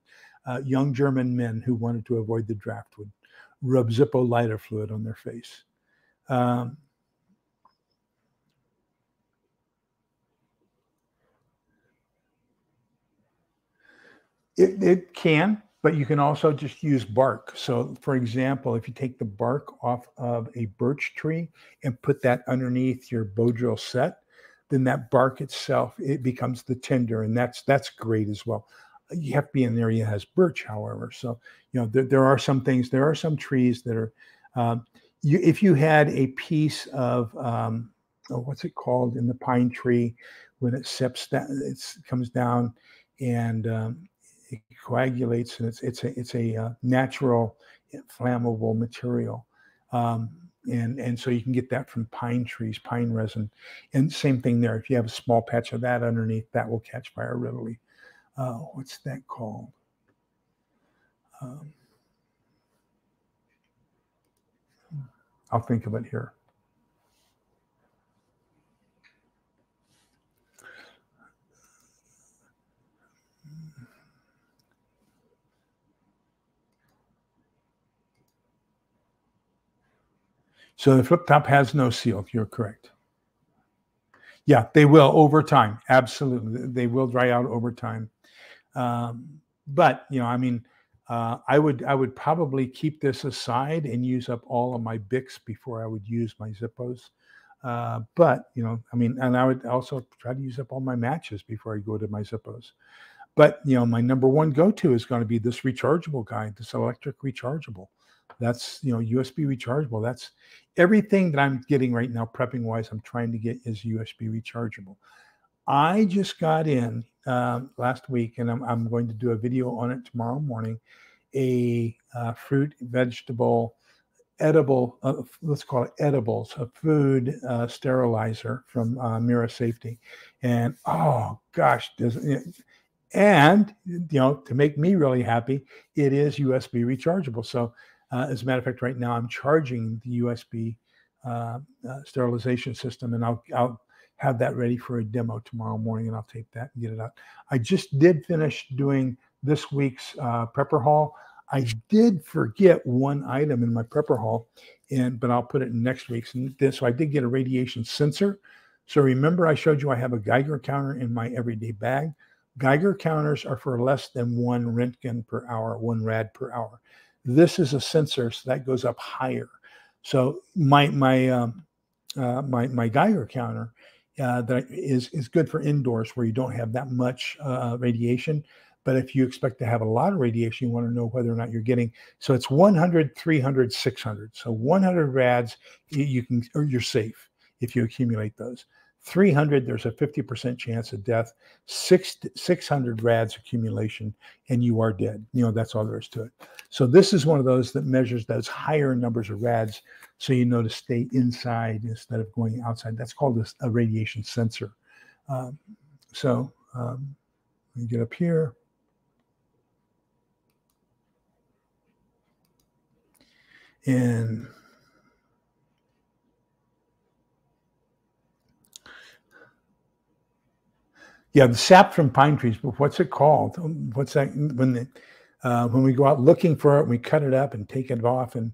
young German men who wanted to avoid the draft would rub Zippo lighter fluid on their face. It can, but you can also just use bark. So, for example, if you take the bark off of a birch tree and put that underneath your bow drill set, then that bark itself, it becomes the tinder, and that's great as well. You have to be in an area that has birch, however. So, you know, there are some things, there are some trees that are, if you had a piece of, what's it called in the pine tree when it seps, it comes down and it coagulates, and it's a natural flammable material. And so you can get that from pine trees, pine resin. And same thing there. If you have a small patch of that underneath, that will catch fire readily. What's that called? I'll think of it here. So the flip top has no seal. You're correct. Yeah, they will over time. Absolutely. They will dry out over time. But, you know, I mean, I would probably keep this aside and use up all of my BICs before I would use my Zippos. But, you know, I mean, and I would also try to use up all my matches before I go to my Zippos. But, you know, my number one go-to is going to be this rechargeable guy, this electric rechargeable. That's, you know, USB rechargeable. That's everything that I'm getting right now, prepping wise, I'm trying to get is USB rechargeable. I just got in last week, and I'm going to do a video on it tomorrow morning, a fruit, vegetable, edible, let's call it edibles, a food sterilizer from Mira Safety. And, oh, gosh, and, you know, to make me really happy, it is USB rechargeable. So, as a matter of fact, right now I'm charging the USB sterilization system, and I'll have that ready for a demo tomorrow morning, and I'll take that and get it out. I just did finish doing this week's prepper haul. I did forget one item in my prepper haul, but I'll put it in next week's. And so I did get a radiation sensor. So remember I showed you I have a Geiger counter in my everyday bag. Geiger counters are for less than one Röntgen per hour, one rad per hour. This is a sensor, so that goes up higher. So my Geiger counter that is good for indoors where you don't have that much radiation. But if you expect to have a lot of radiation, you want to know whether or not you're getting. So it's 100, 300, 600. So 100 rads, you're safe if you accumulate those. 300, there's a 50% chance of death. 600 rads accumulation, and you are dead. You know, that's all there is to it. So this is one of those that measures those higher numbers of rads, so you know to stay inside instead of going outside. That's called a radiation sensor. So let me get up here. And yeah, the sap from pine trees, but what's it called? What's that when we go out looking for it, we cut it up and take it off, and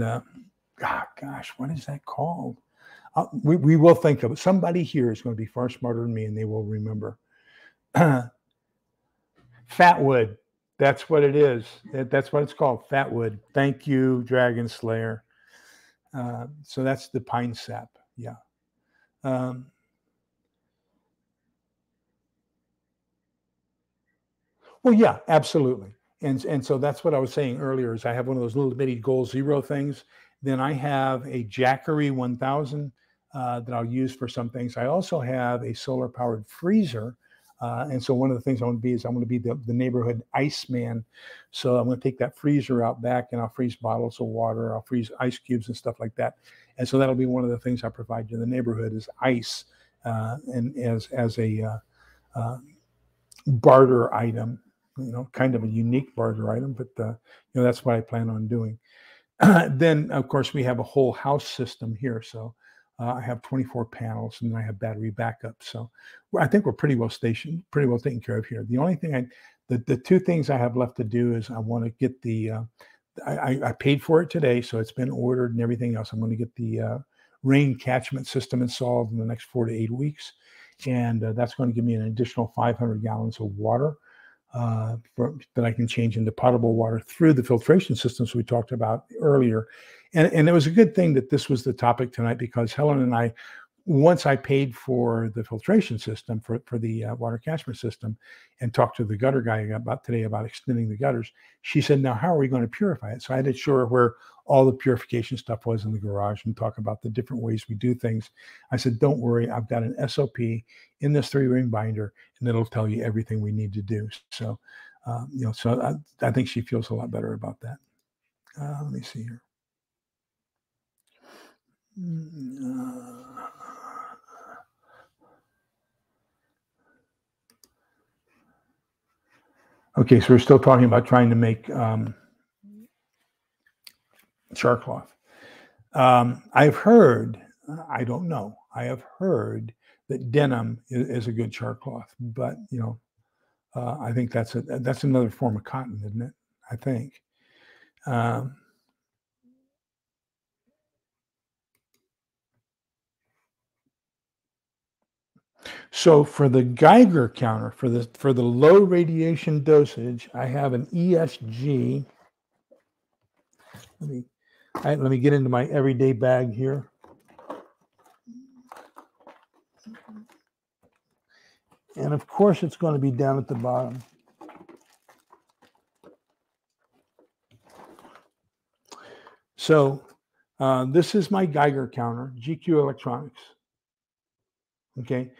gosh, what is that called? We will think of it. Somebody here is going to be far smarter than me, and they will remember. Fatwood, that's what it is. That's what it's called, fatwood. Thank you, Dragon Slayer. So that's the pine sap. Yeah. Well, yeah, absolutely. And so that's what I was saying earlier is I have one of those little bitty Goal Zero things. Then I have a Jackery 1000 that I'll use for some things. I also have a solar-powered freezer. And so one of the things I want to be is I want to be the neighborhood Iceman. So I'm going to take that freezer out back, and I'll freeze bottles of water. I'll freeze ice cubes and stuff like that. And so that'll be one of the things I provide to the neighborhood is ice and as a barter item. You know, kind of a unique barter item, but you know, that's what I plan on doing. Then, of course, we have a whole house system here. So I have 24 panels, and then I have battery backup. So I think we're pretty well stationed, pretty well taken care of here. The only thing the two things I have left to do is I want to get the, I paid for it today, so it's been ordered and everything else. I'm going to get the rain catchment system installed in the next 4 to 8 weeks. And that's going to give me an additional 500 gallons of water that I can change into potable water through the filtration systems we talked about earlier. And it was a good thing that this was the topic tonight, because Helen and I, once I paid for the filtration system, for the water catchment system, and talked to the gutter guy about today about extending the gutters, she said, now, how are we going to purify it? So I had to show her where all the purification stuff was in the garage and talk about the different ways we do things. I said, don't worry, I've got an SOP in this 3-ring binder, and it'll tell you everything we need to do. So, you know, so I think she feels a lot better about that. Let me see here. Okay, so we're still talking about trying to make char cloth. I've heard, I don't know, I have heard that denim is a good char cloth, but, you know, I think that's another form of cotton, isn't it? I think. So for the Geiger counter, for the low radiation dosage, I have an ESG. Let me get into my everyday bag here. And of course, it's going to be down at the bottom. So this is my Geiger counter, GQ Electronics. Okay.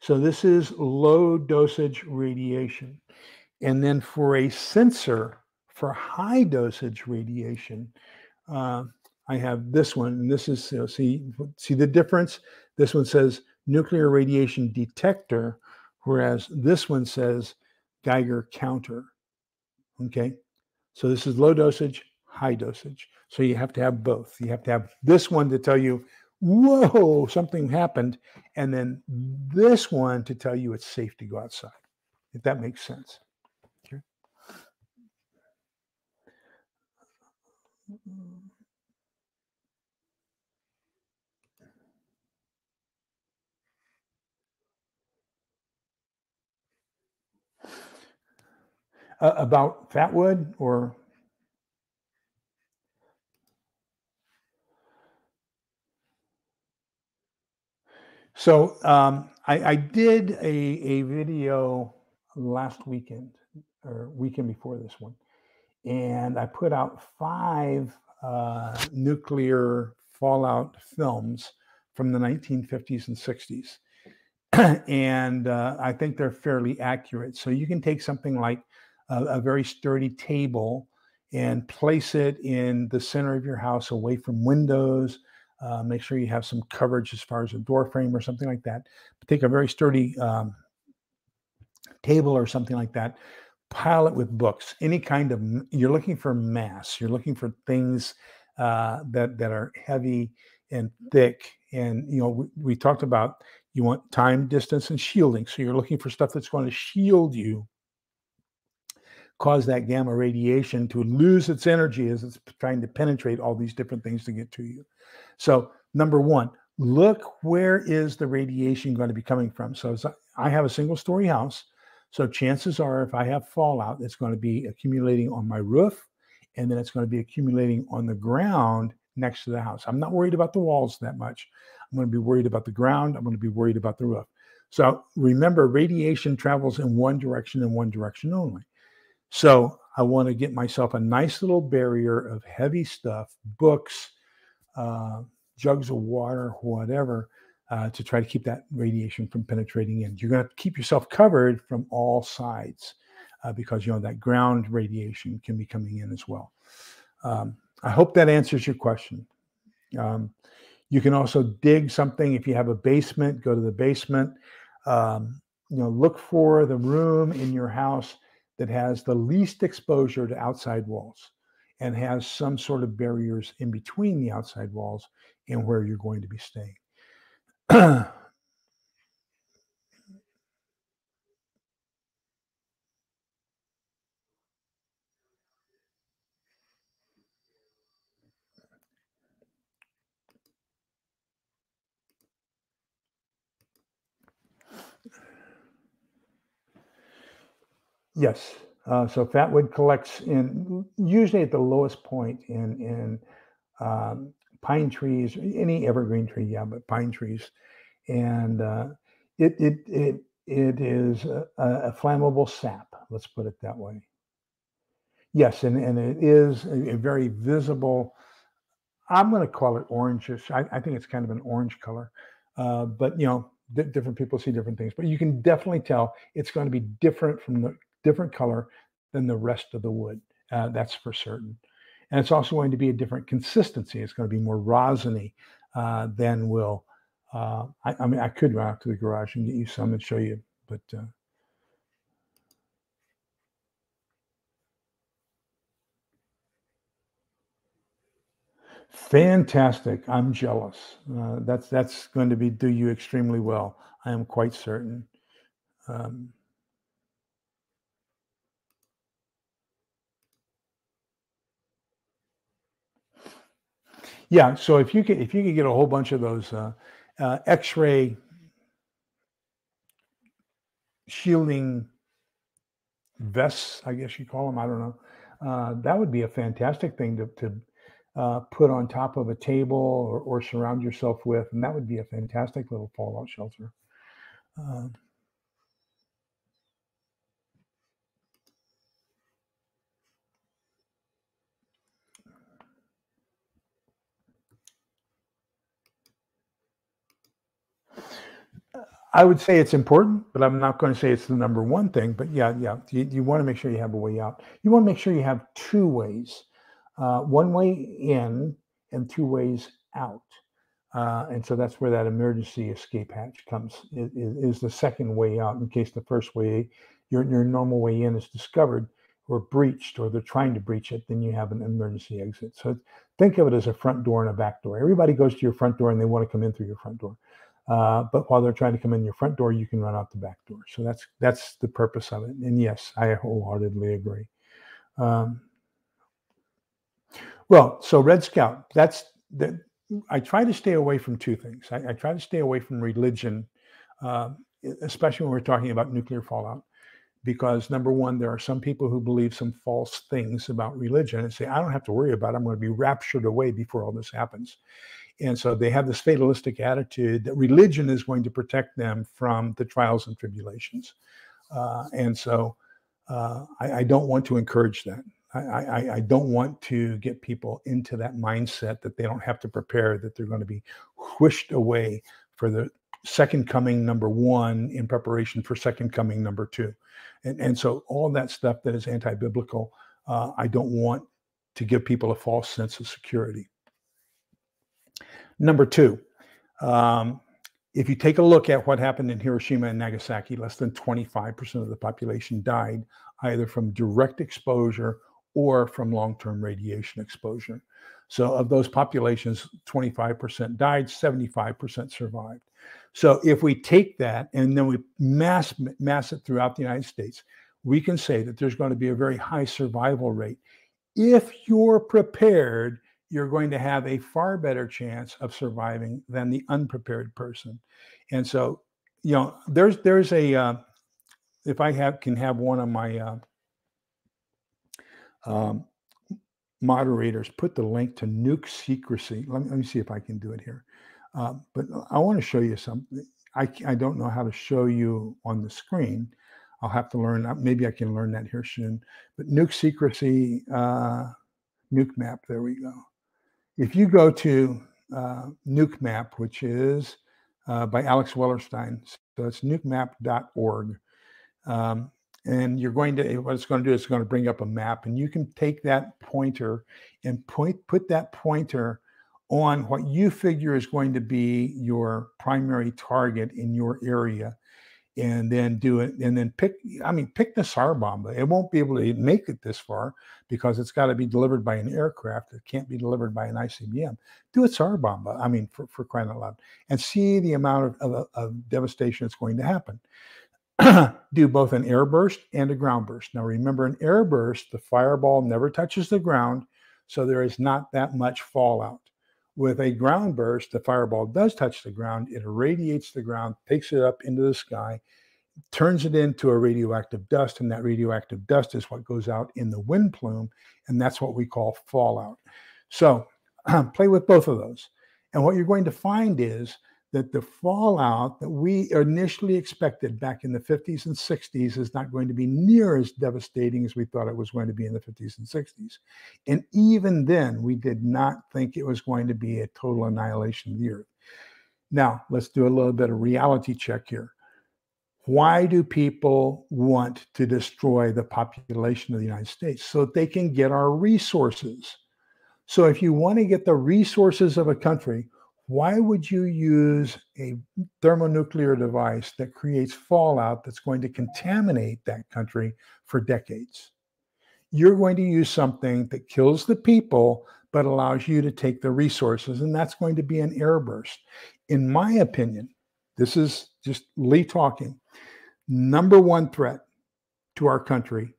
So this is low dosage radiation. And then for a sensor for high dosage radiation, I have this one. And this is, you know, see the difference? This one says nuclear radiation detector, whereas this one says Geiger counter. Okay. So this is low dosage, high dosage. So you have to have both. You have to have this one to tell you, whoa, something happened, and then this one to tell you it's safe to go outside, if that makes sense. Okay. About fatwood or... So I did a video last weekend or weekend before this one, and I put out 5 nuclear fallout films from the 1950s and 60s. And I think they're fairly accurate. So you can take something like a very sturdy table and place it in the center of your house away from windows. Make sure you have some coverage as far as a door frame or something like that. Take a very sturdy table or something like that. Pile it with books. Any kind of, you're looking for mass. You're looking for things that are heavy and thick. And, you know, we talked about you want time, distance, and shielding. So you're looking for stuff that's going to shield you, cause that gamma radiation to lose its energy as it's trying to penetrate all these different things to get to you. So number one, look, where is the radiation going to be coming from? So I have a single-story house. So chances are, if I have fallout, it's going to be accumulating on my roof, and then it's going to be accumulating on the ground next to the house. I'm not worried about the walls that much. I'm going to be worried about the ground. I'm going to be worried about the roof. So remember, radiation travels in one direction and one direction only. So I want to get myself a nice little barrier of heavy stuff, books, jugs of water, whatever, to try to keep that radiation from penetrating in. You're going to have to keep yourself covered from all sides because, you know, that ground radiation can be coming in as well. I hope that answers your question. You can also dig something. If you have a basement, go to the basement. You know, look for the room in your house that has the least exposure to outside walls and has some sort of barriers in between the outside walls and where you're going to be staying. Yes. So fatwood collects in usually at the lowest point in pine trees, any evergreen tree, yeah, but pine trees, and it is a flammable sap. Let's put it that way. Yes, and it is a very visible. I'm going to call it orangish. I think it's kind of an orange color, but you know, different people see different things. But you can definitely tell it's going to be different from the different color than the rest of the wood. That's for certain. And it's also going to be a different consistency. It's going to be more rosiny than will. I mean, I could run out to the garage and get you some and show you, but. Fantastic. I'm jealous. That's going to do you extremely well. I am quite certain. Yeah, so if you could get a whole bunch of those X-ray shielding vests, I guess you call them, I don't know, that would be a fantastic thing to put on top of a table or surround yourself with, and that would be a fantastic little fallout shelter. I would say it's important, but I'm not going to say it's the number one thing. But yeah, you want to make sure you have a way out. You want to make sure you have two ways, one way in and two ways out. And so that's where that emergency escape hatch comes, is the second way out in case the first way, your normal way in, is discovered or breached, or they're trying to breach it, then you have an emergency exit. So think of it as a front door and a back door. Everybody goes to your front door and they want to come in through your front door. But while they're trying to come in your front door, you can run out the back door. So that's the purpose of it. And yes, I wholeheartedly agree. Well, so Red Scout, I try to stay away from two things. I try to stay away from religion, especially when we're talking about nuclear fallout, because number one, there are some people who believe some false things about religion and say, I don't have to worry about it. I'm going to be raptured away before all this happens. And so they have this fatalistic attitude that religion is going to protect them from the trials and tribulations. And so I don't want to encourage that. I don't want to get people into that mindset that they don't have to prepare, that they're going to be whooshed away for the second coming, number one, in preparation for second coming, number two. And so all that stuff that is anti-biblical, I don't want to give people a false sense of security. Number two, if you take a look at what happened in Hiroshima and Nagasaki, less than 25% of the population died either from direct exposure or from long-term radiation exposure. So of those populations, 25% died, 75% survived. So if we take that and then we mass it throughout the United States, we can say that there's going to be a very high survival rate. If you're prepared, you're going to have a far better chance of surviving than the unprepared person. And so, you know, there's a, if I can have one of my moderators put the link to Nuke Secrecy. Let me see if I can do it here. But I want to show you something. I don't know how to show you on the screen. I'll have to learn. Maybe I can learn that here soon. But Nuke Secrecy, Nuke Map, there we go. If you go to Nuke Map, which is by Alex Wellerstein, so it's nukemap.org, and you're going to, what it's going to do is it's going to bring up a map, and you can take that pointer and put that pointer on what you figure is going to be your primary target in your area, and then do it, and then pick the SAR bomba. It won't be able to make it this far because it's got to be delivered by an aircraft. It can't be delivered by an ICBM. Do it SAR bomba, I mean, for crying out loud, and see the amount of devastation that's going to happen. Do both an air burst and a ground burst. Now remember, an air burst, the fireball never touches the ground, so there is not that much fallout. With a ground burst, the fireball does touch the ground. It irradiates the ground, takes it up into the sky. turns it into a radioactive dust, and that radioactive dust is what goes out in the wind plume, and that's what we call fallout. So play with both of those. And what you're going to find is that the fallout that we initially expected back in the 50s and 60s is not going to be near as devastating as we thought it was going to be in the 50s and 60s. And even then, we did not think it was going to be a total annihilation of the Earth. Now, let's do a little bit of reality check here. Why do people want to destroy the population of the United States? So that they can get our resources. So if you want to get the resources of a country, why would you use a thermonuclear device that creates fallout that's going to contaminate that country for decades? You're going to use something that kills the people but allows you to take the resources, and that's going to be an airburst. In my opinion, this is just Lee talking, number one threat to our country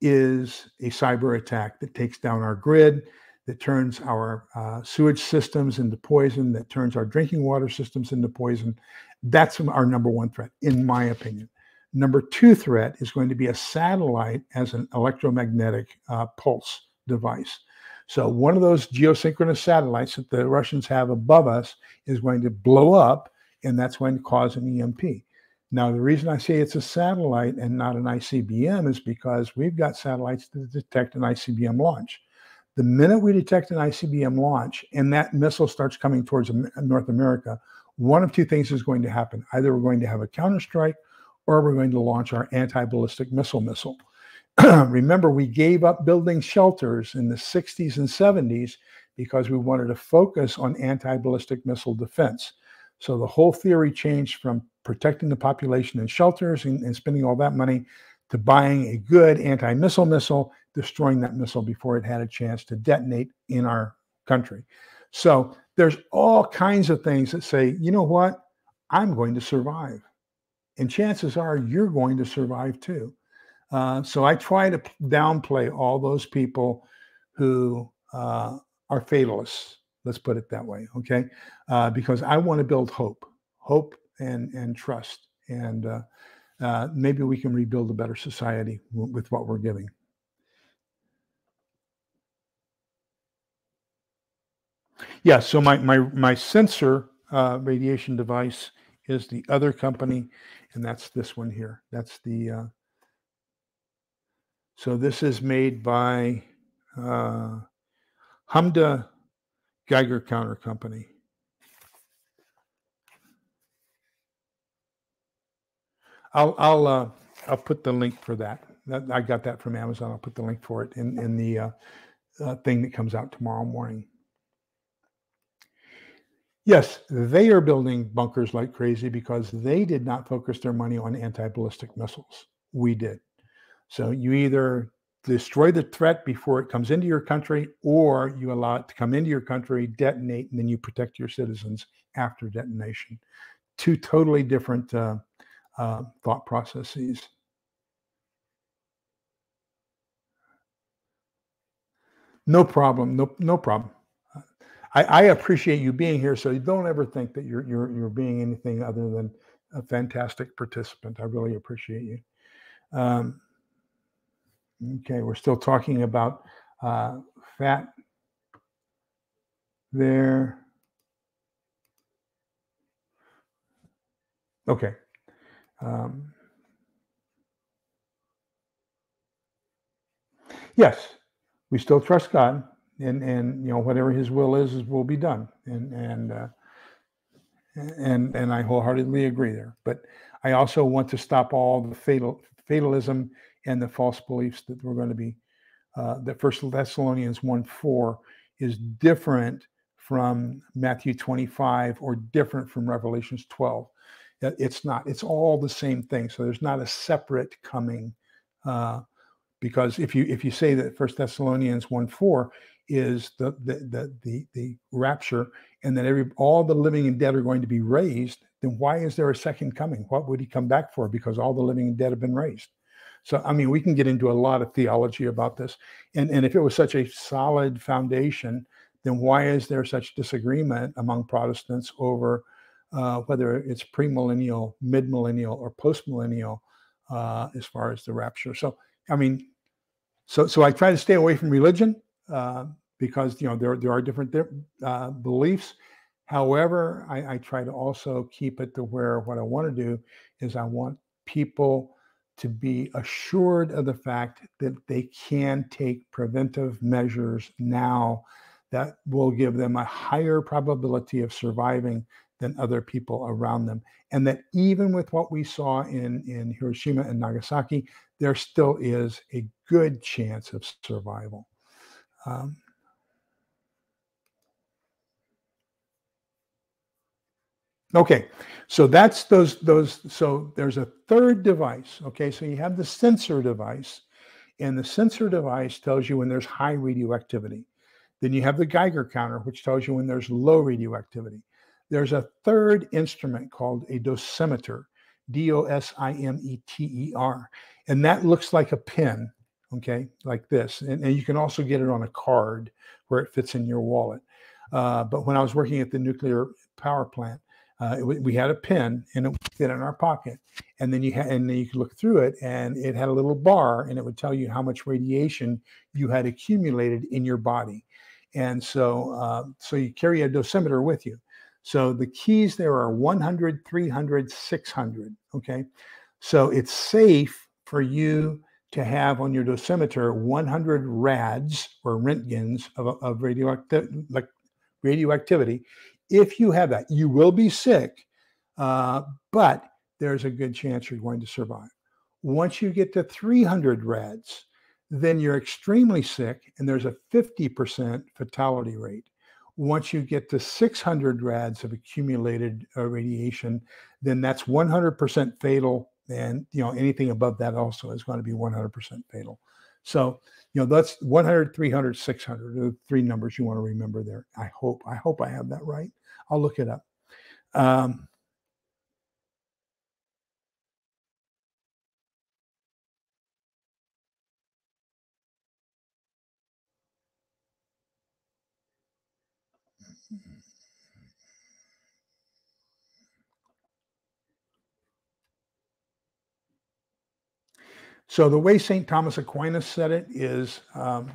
is a cyber attack that takes down our grid, that turns our sewage systems into poison, that turns our drinking water systems into poison. That's our number one threat, in my opinion. Number two threat is going to be a satellite as an electromagnetic pulse device. So one of those geosynchronous satellites that the Russians have above us is going to blow up, and that's going to cause an EMP. Now, the reason I say it's a satellite and not an ICBM is because we've got satellites that detect an ICBM launch. The minute we detect an ICBM launch and that missile starts coming towards North America, one of two things is going to happen. Either we're going to have a counterstrike, or we're going to launch our anti-ballistic missile. Remember, we gave up building shelters in the 60s and 70s because we wanted to focus on anti-ballistic missile defense. So the whole theory changed from protecting the population in shelters and spending all that money to buying a good anti-missile missile, destroying that missile before it had a chance to detonate in our country. So there's all kinds of things that say, you know what, I'm going to survive. And chances are you're going to survive too. So I try to downplay all those people who are fatalists. Let's put it that way, okay? Because I want to build hope and trust. And maybe we can rebuild a better society with what we're giving. Yeah, so my sensor radiation device is the other company, and that's this one here. That's the, so this is made by Humda Geiger Counter Company. I'll put the link for that. I got that from Amazon. I'll put the link for it in the thing that comes out tomorrow morning. Yes, they are building bunkers like crazy because they did not focus their money on anti-ballistic missiles. We did. So you either destroy the threat before it comes into your country, or you allow it to come into your country, detonate, and then you protect your citizens after detonation. Two totally different thought processes. No problem. No problem. I appreciate you being here, so you don't ever think that you're being anything other than a fantastic participant. I really appreciate you. Okay, we're still talking about fat there. Okay. Yes, we still trust God. And you know, whatever his will is will be done, and I wholeheartedly agree there. But I also want to stop all the fatalism and the false beliefs that we're going to be that 1 Thessalonians 1:4 is different from Matthew 25 or different from Revelations 12. It's not. It's all the same thing. So there's not a separate coming, because if you say that 1 Thessalonians 1:4 is the rapture, and that all the living and dead are going to be raised, then why is there a second coming? What would he come back for? Because all the living and dead have been raised. So, I mean, we can get into a lot of theology about this. And if it was such a solid foundation, then why is there such disagreement among Protestants over whether it's premillennial, midmillennial, or postmillennial, as far as the rapture. So, I mean, so I try to stay away from religion because, you know, there are different beliefs. However, I try to also keep it to where what I want to do is I want people to be assured of the fact that they can take preventive measures now that will give them a higher probability of surviving than other people around them. And that even with what we saw in Hiroshima and Nagasaki, there still is a good chance of survival. Okay, so that's those. So there's a third device. Okay, so you have the sensor device, and the sensor device tells you when there's high radioactivity. Then you have the Geiger counter, which tells you when there's low radioactivity. There's a third instrument called a dosimeter, D-O-S-I-M-E-T-E-R, and that looks like a pin, okay, like this. And you can also get it on a card where it fits in your wallet. But when I was working at the nuclear power plant, we had a pin and it fit in our pocket, and then you could look through it, and it had a little bar, and it would tell you how much radiation you had accumulated in your body. And so, so you carry a dosimeter with you. So the keys there are 100, 300, 600. Okay, so it's safe for you to have on your dosimeter 100 rads or rentgens of radioactivity. If you have that, you will be sick, but there's a good chance you're going to survive. Once you get to 300 rads, then you're extremely sick, and there's a 50% fatality rate. Once you get to 600 rads of accumulated radiation, then that's 100% fatal, and you know anything above that also is going to be 100% fatal. So, you know, that's 100, 300, 600 are the three numbers you want to remember there. I hope I have that right. I'll look it up. So the way St. Thomas Aquinas said it is that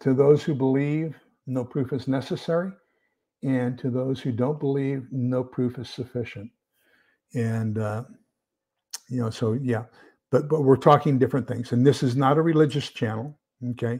to those who believe, no proof is necessary, and to those who don't believe, no proof is sufficient. And you know, so yeah, but we're talking different things, and this is not a religious channel. Okay,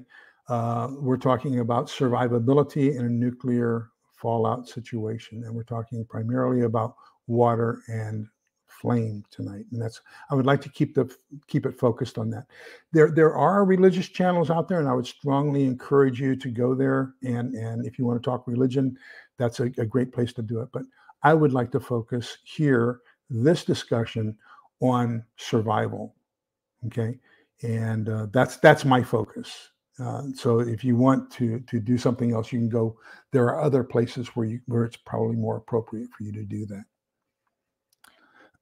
we're talking about survivability in a nuclear fallout situation, and we're talking primarily about water and flame tonight, and that's I would like to keep it focused on that. There are religious channels out there, and I would strongly encourage you to go there, and if you want to talk religion, that's a great place to do it. But I would like to focus here this discussion on survival, okay, and that's my focus. So if you want to do something else, you can go. There are other places where it's probably more appropriate for you to do that.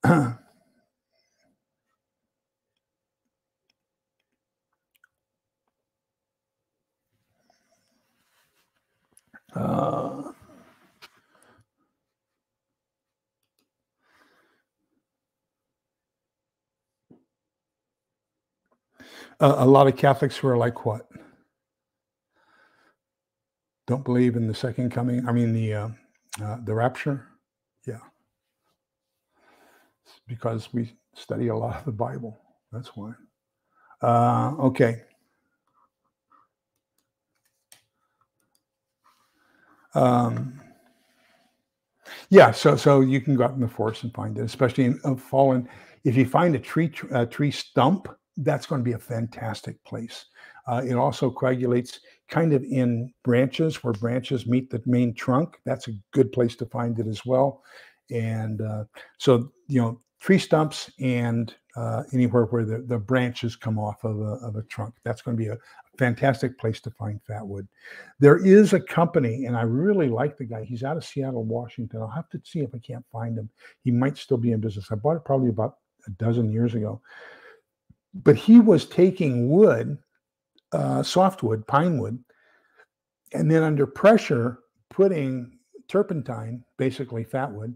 A lot of Catholics who are like what? Don't believe in the second coming. I mean the rapture. Yeah. Because we study a lot of the Bible. That's why. Okay. Yeah, so you can go out in the forest and find it, especially in a fallen. If you find a tree stump, that's going to be a fantastic place. It also coagulates kind of in branches, where branches meet the main trunk. That's a good place to find it as well. And so, you know, tree stumps and anywhere where the branches come off of a trunk, that's going to be a fantastic place to find fatwood. There is a company, and I really like the guy. He's out of Seattle, Washington. I'll have to see if I can't find him. He might still be in business. I bought it probably about a dozen years ago. But he was taking wood, softwood, pine wood, and then under pressure, putting turpentine, basically fatwood,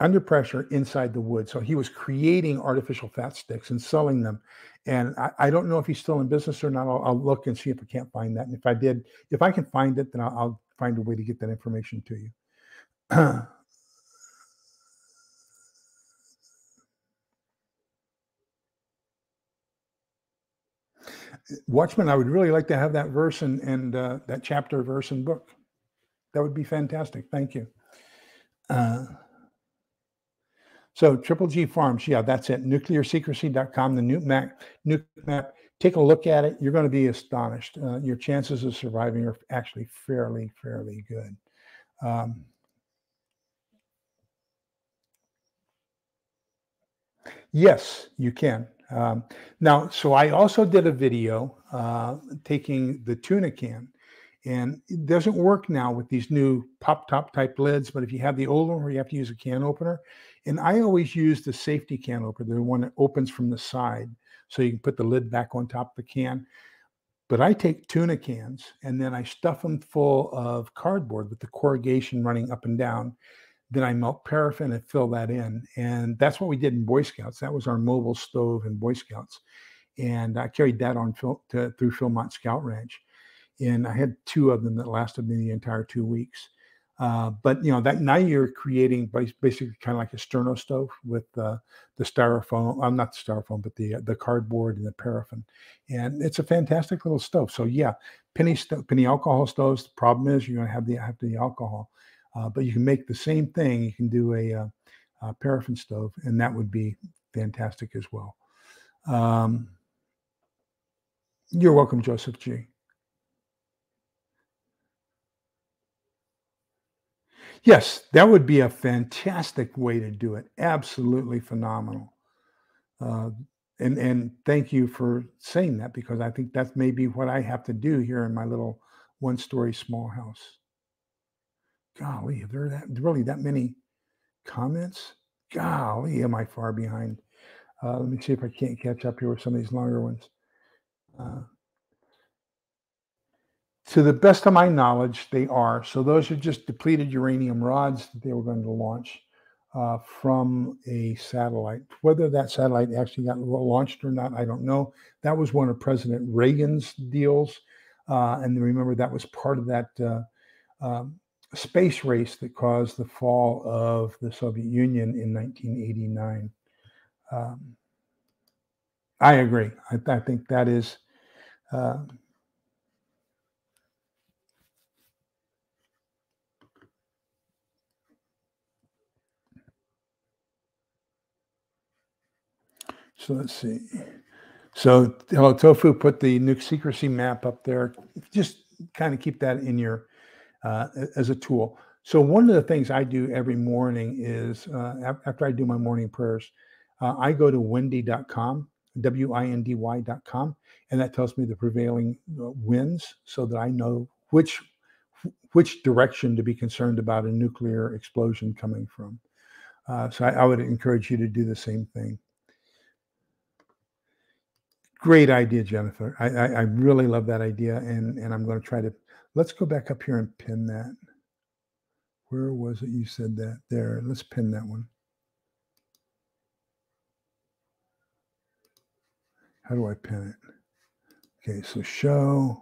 under pressure inside the wood. So he was creating artificial fat sticks and selling them. And I don't know if he's still in business or not. I'll look and see if I can't find that. And if I did, if I can find it, then I'll find a way to get that information to you. Watchmen, I would really like to have that verse and that chapter, verse, and book. That would be fantastic. Thank you. So Triple G Farms, yeah, that's it. Nuclearsecrecy.com, the nuke map. Take a look at it. You're going to be astonished. Your chances of surviving are actually fairly good. Yes, you can. Now, so I also did a video taking the tuna can, and it doesn't work now with these new pop-top type lids, but if you have the old one where you have to use a can opener, and I always use the safety can opener, the one that opens from the side, so you can put the lid back on top of the can. But I take tuna cans, and then I stuff them full of cardboard with the corrugation running up and down. Then I melt paraffin and fill that in. And that's what we did in Boy Scouts. That was our mobile stove in Boy Scouts. And I carried that on through Philmont Scout Ranch. And I had two of them that lasted me the entire 2 weeks. But, you know, that now you're creating basically kind of like a sterno stove with the styrofoam. I'm not the styrofoam, but the cardboard and the paraffin. And it's a fantastic little stove. So, yeah, penny alcohol stoves. The problem is you're going to have the alcohol. But you can make the same thing. You can do a paraffin stove, and that would be fantastic as well. You're welcome, Joseph G. Yes, that would be a fantastic way to do it. Absolutely phenomenal. And thank you for saying that, because I think that's maybe what I have to do here in my little one-story small house. Golly, are there really that many comments? Golly, am I far behind? Let me see if I can't catch up here with some of these longer ones. To the best of my knowledge, they are. So those are just depleted uranium rods that they were going to launch from a satellite. Whether that satellite actually got launched or not, I don't know. That was one of President Reagan's deals. And remember, that was part of that space race that caused the fall of the Soviet Union in 1989. I agree. I think that is... So let's see. So, hello, Tofu, put the nuke secrecy map up there. Just kind of keep that in your... as a tool. So one of the things I do every morning is, after I do my morning prayers, I go to windy.com, windy.com, and that tells me the prevailing winds so that I know which direction to be concerned about a nuclear explosion coming from. So I would encourage you to do the same thing. Great idea, Jennifer. I really love that idea, and I'm going to try to... Let's go back up here and pin that. Where was it you said that? There, let's pin that one. How do I pin it? Okay, so show.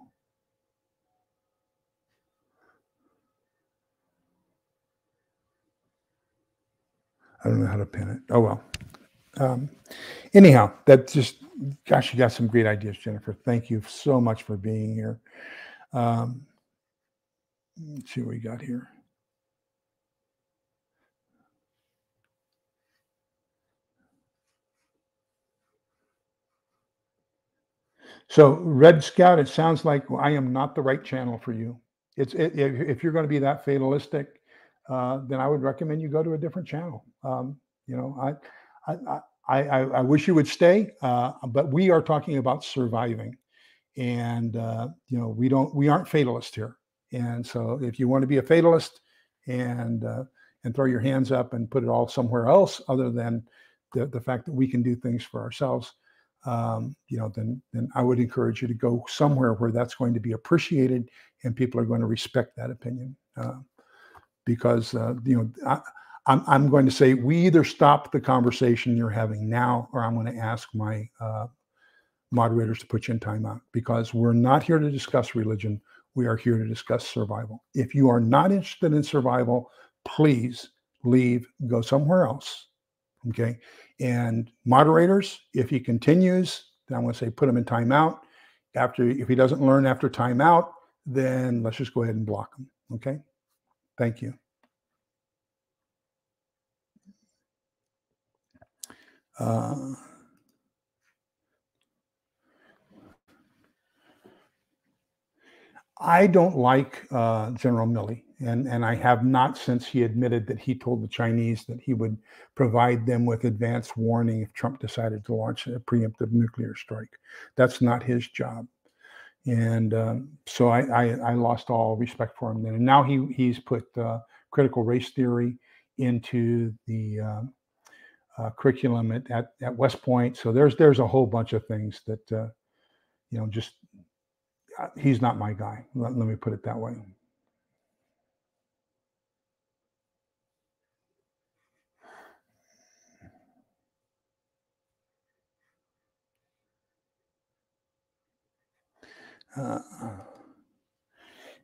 I don't know how to pin it. Oh, well. Anyhow, that just, gosh, you got some great ideas, Jennifer. Thank you so much for being here. Let's see what we got here. So Red Scout, it sounds like I am not the right channel for you. If you're going to be that fatalistic, then I would recommend you go to a different channel. You know, I wish you would stay, but we are talking about surviving, and you know, we aren't fatalists here. And so if you want to be a fatalist and throw your hands up and put it all somewhere else other than the fact that we can do things for ourselves, you know, then I would encourage you to go somewhere where that's going to be appreciated and people are going to respect that opinion. because I'm going to say we either stop the conversation you're having now, or I'm going to ask my moderators to put you in timeout, because we're not here to discuss religion. We are here to discuss survival. If you are not interested in survival, please leave, go somewhere else, okay? And moderators, if he continues, then I'm going to say put him in timeout. If he doesn't learn after timeout, then let's just go ahead and block him, okay? Thank you. I don't like General Milley, and I have not since he admitted that he told the Chinese that he would provide them with advance warning if Trump decided to launch a preemptive nuclear strike. That's not his job. And so I lost all respect for him then. And now he's put critical race theory into the curriculum at West Point. So there's a whole bunch of things that, just he's not my guy. Let me put it that way.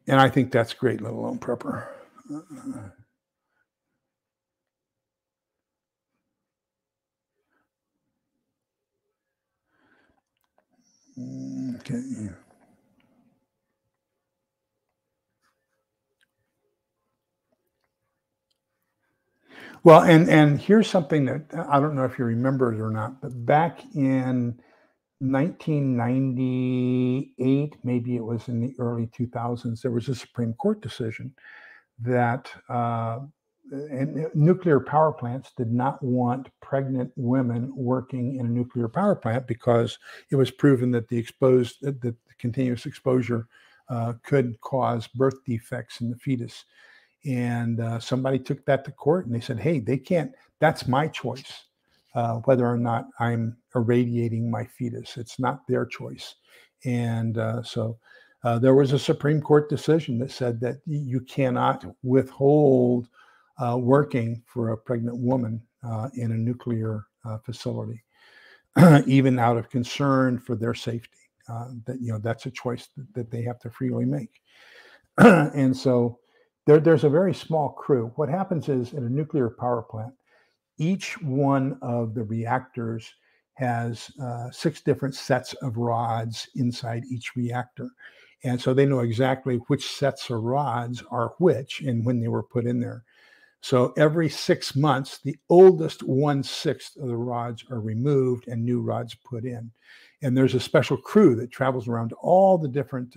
And I think that's great, let alone prepper. Okay. Well, and here's something that I don't know if you remember it or not, but back in 1998, maybe it was in the early 2000s, there was a Supreme Court decision that and nuclear power plants did not want pregnant women working in a nuclear power plant, because it was proven that the continuous exposure could cause birth defects in the fetus. And somebody took that to court, and they said, hey, they can't, that's my choice. Whether or not I'm irradiating my fetus. It's not their choice. And so there was a Supreme Court decision that said that you cannot withhold working for a pregnant woman in a nuclear facility, even out of concern for their safety. That's a choice that they have to freely make. And so there's a very small crew. What happens is, in a nuclear power plant, each one of the reactors has 6 different sets of rods inside each reactor. And so they know exactly which sets of rods are which and when they were put in there. So every 6 months, the oldest 1/6 of the rods are removed and new rods put in. And there's a special crew that travels around to all the different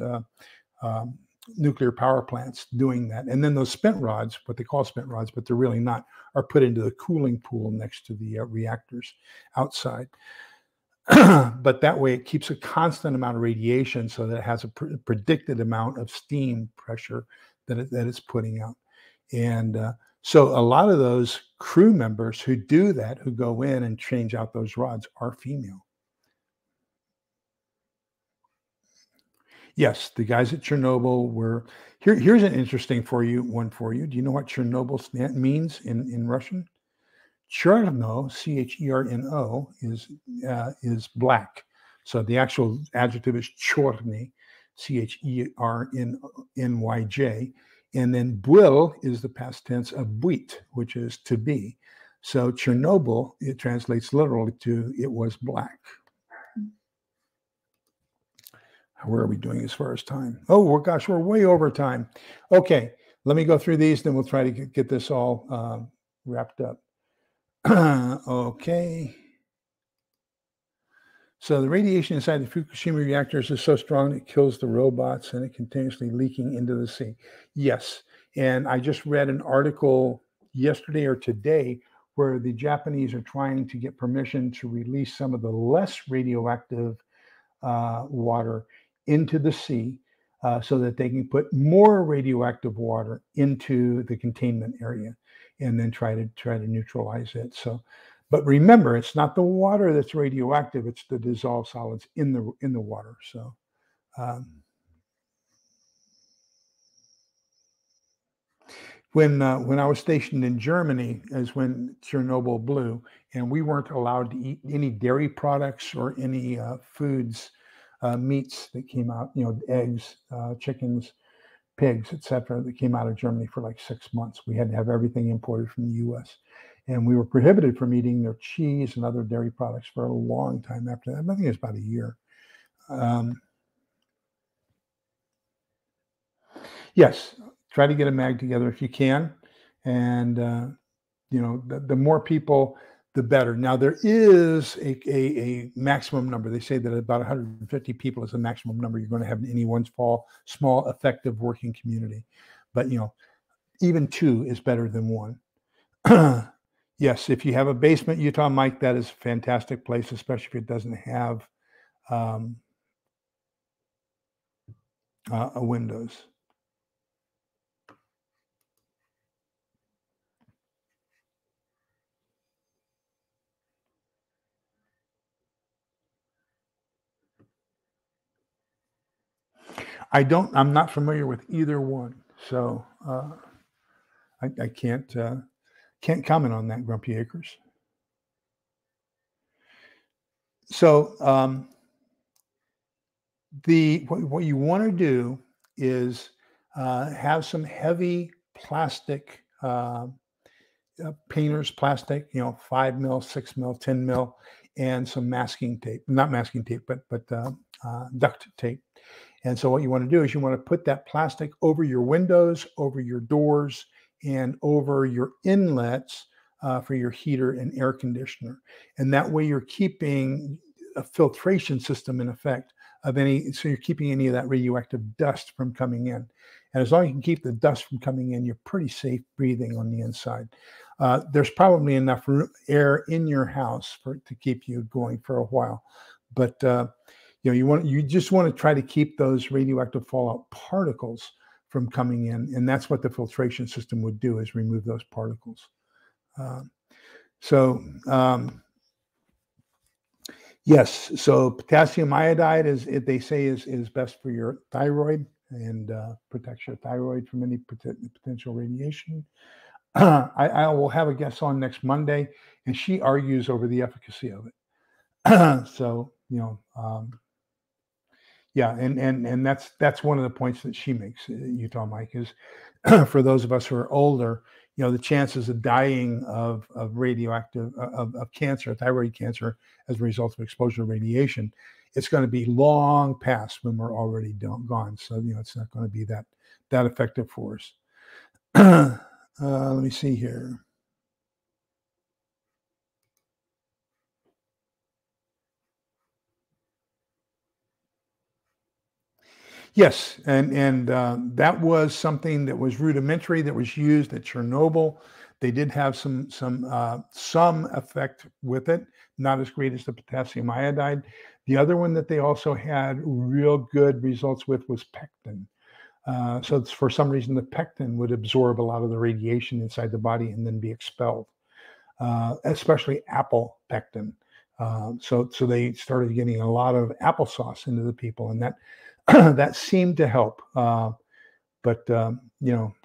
nuclear power plants doing that. And then those spent rods, what they call spent rods, but they're really not, are put into the cooling pool next to the reactors outside. But that way it keeps a constant amount of radiation, so that it has a predicted amount of steam pressure that it's putting out. And so a lot of those crew members who do that, who go in and change out those rods, are female. Yes, the guys at Chernobyl were here. Here's an interesting one for you. Do you know what Chernobyl means in Russian? Cherno, C-H-E-R-N-O, is black. So the actual adjective is chorny, C-H-E-R-N-Y-J. And then buil is the past tense of buit, which is to be. So Chernobyl, it translates literally to it was black. Where are we doing as far as time? Oh, well, gosh, we're way over time. Okay, let me go through these, then we'll try to get this all wrapped up. Okay. So the radiation inside the Fukushima reactors is so strong it kills the robots, and it continuously leaking into the sea. Yes, and I just read an article yesterday or today where the Japanese are trying to get permission to release some of the less radioactive water into the sea, so that they can put more radioactive water into the containment area and then try to neutralize it. So, but remember, it's not the water that's radioactive, it's the dissolved solids in the water. So When I was stationed in Germany is when Chernobyl blew, and we weren't allowed to eat any dairy products or any foods, meats that came out, you know, eggs, chickens, pigs, etc., that came out of Germany for like 6 months. We had to have everything imported from the U.S., and we were prohibited from eating their cheese and other dairy products for a long time after that. I think it was about a year. Yes. Try to get a mag together if you can. And, you know, the more people, the better. Now, there is a maximum number. They say that about 150 people is the maximum number you're going to have in any one small, effective working community. But, you know, even two is better than one. Yes, if you have a basement, Utah, Mike, that is a fantastic place, especially if it doesn't have a windows. I'm not familiar with either one, so I can't comment on that, Grumpy Acres. So what you want to do is have some heavy plastic painter's plastic, you know, 5 mil, 6 mil, 10 mil, and some masking tape, not masking tape, but duct tape. And so what you want to do is you want to put that plastic over your windows, over your doors, and over your inlets for your heater and air conditioner. And that way you're keeping a filtration system in effect of any, so you're keeping any of that radioactive dust from coming in. And as long as you can keep the dust from coming in, you're pretty safe breathing on the inside. There's probably enough air in your house to keep you going for a while. But, you know, you just want to try to keep those radioactive fallout particles from coming in, and that's what the filtration system would do, is remove those particles. Yes, so potassium iodide is best for your thyroid and protects your thyroid from any potential radiation. I will have a guest on next Monday, and she argues over the efficacy of it. So, you know. Yeah, and that's one of the points that she makes, Utah Mike, is for those of us who are older, you know, the chances of dying of radioactive of cancer, thyroid cancer, as a result of exposure to radiation, it's going to be long past when we're already gone. So, you know, it's not going to be that effective for us. Let me see here. Yes, and that was something that was rudimentary, that was used at Chernobyl. They did have some effect with it, not as great as the potassium iodide. The other one that they also had real good results with was pectin. So for some reason, the pectin would absorb a lot of the radiation inside the body and then be expelled, especially apple pectin. So they started getting a lot of applesauce into the people, and that. That seemed to help, you know,